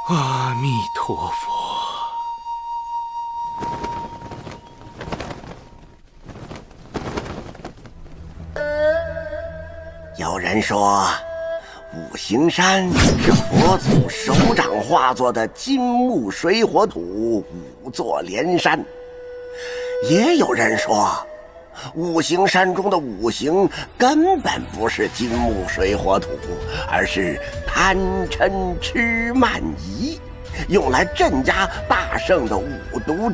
阿弥陀佛。有人说，五行山是佛祖手掌化作的金木水火土五座连山。也有人说，五行山中的五行根本不是金木水火土，而是贪嗔痴慢疑，用来镇压大圣的五毒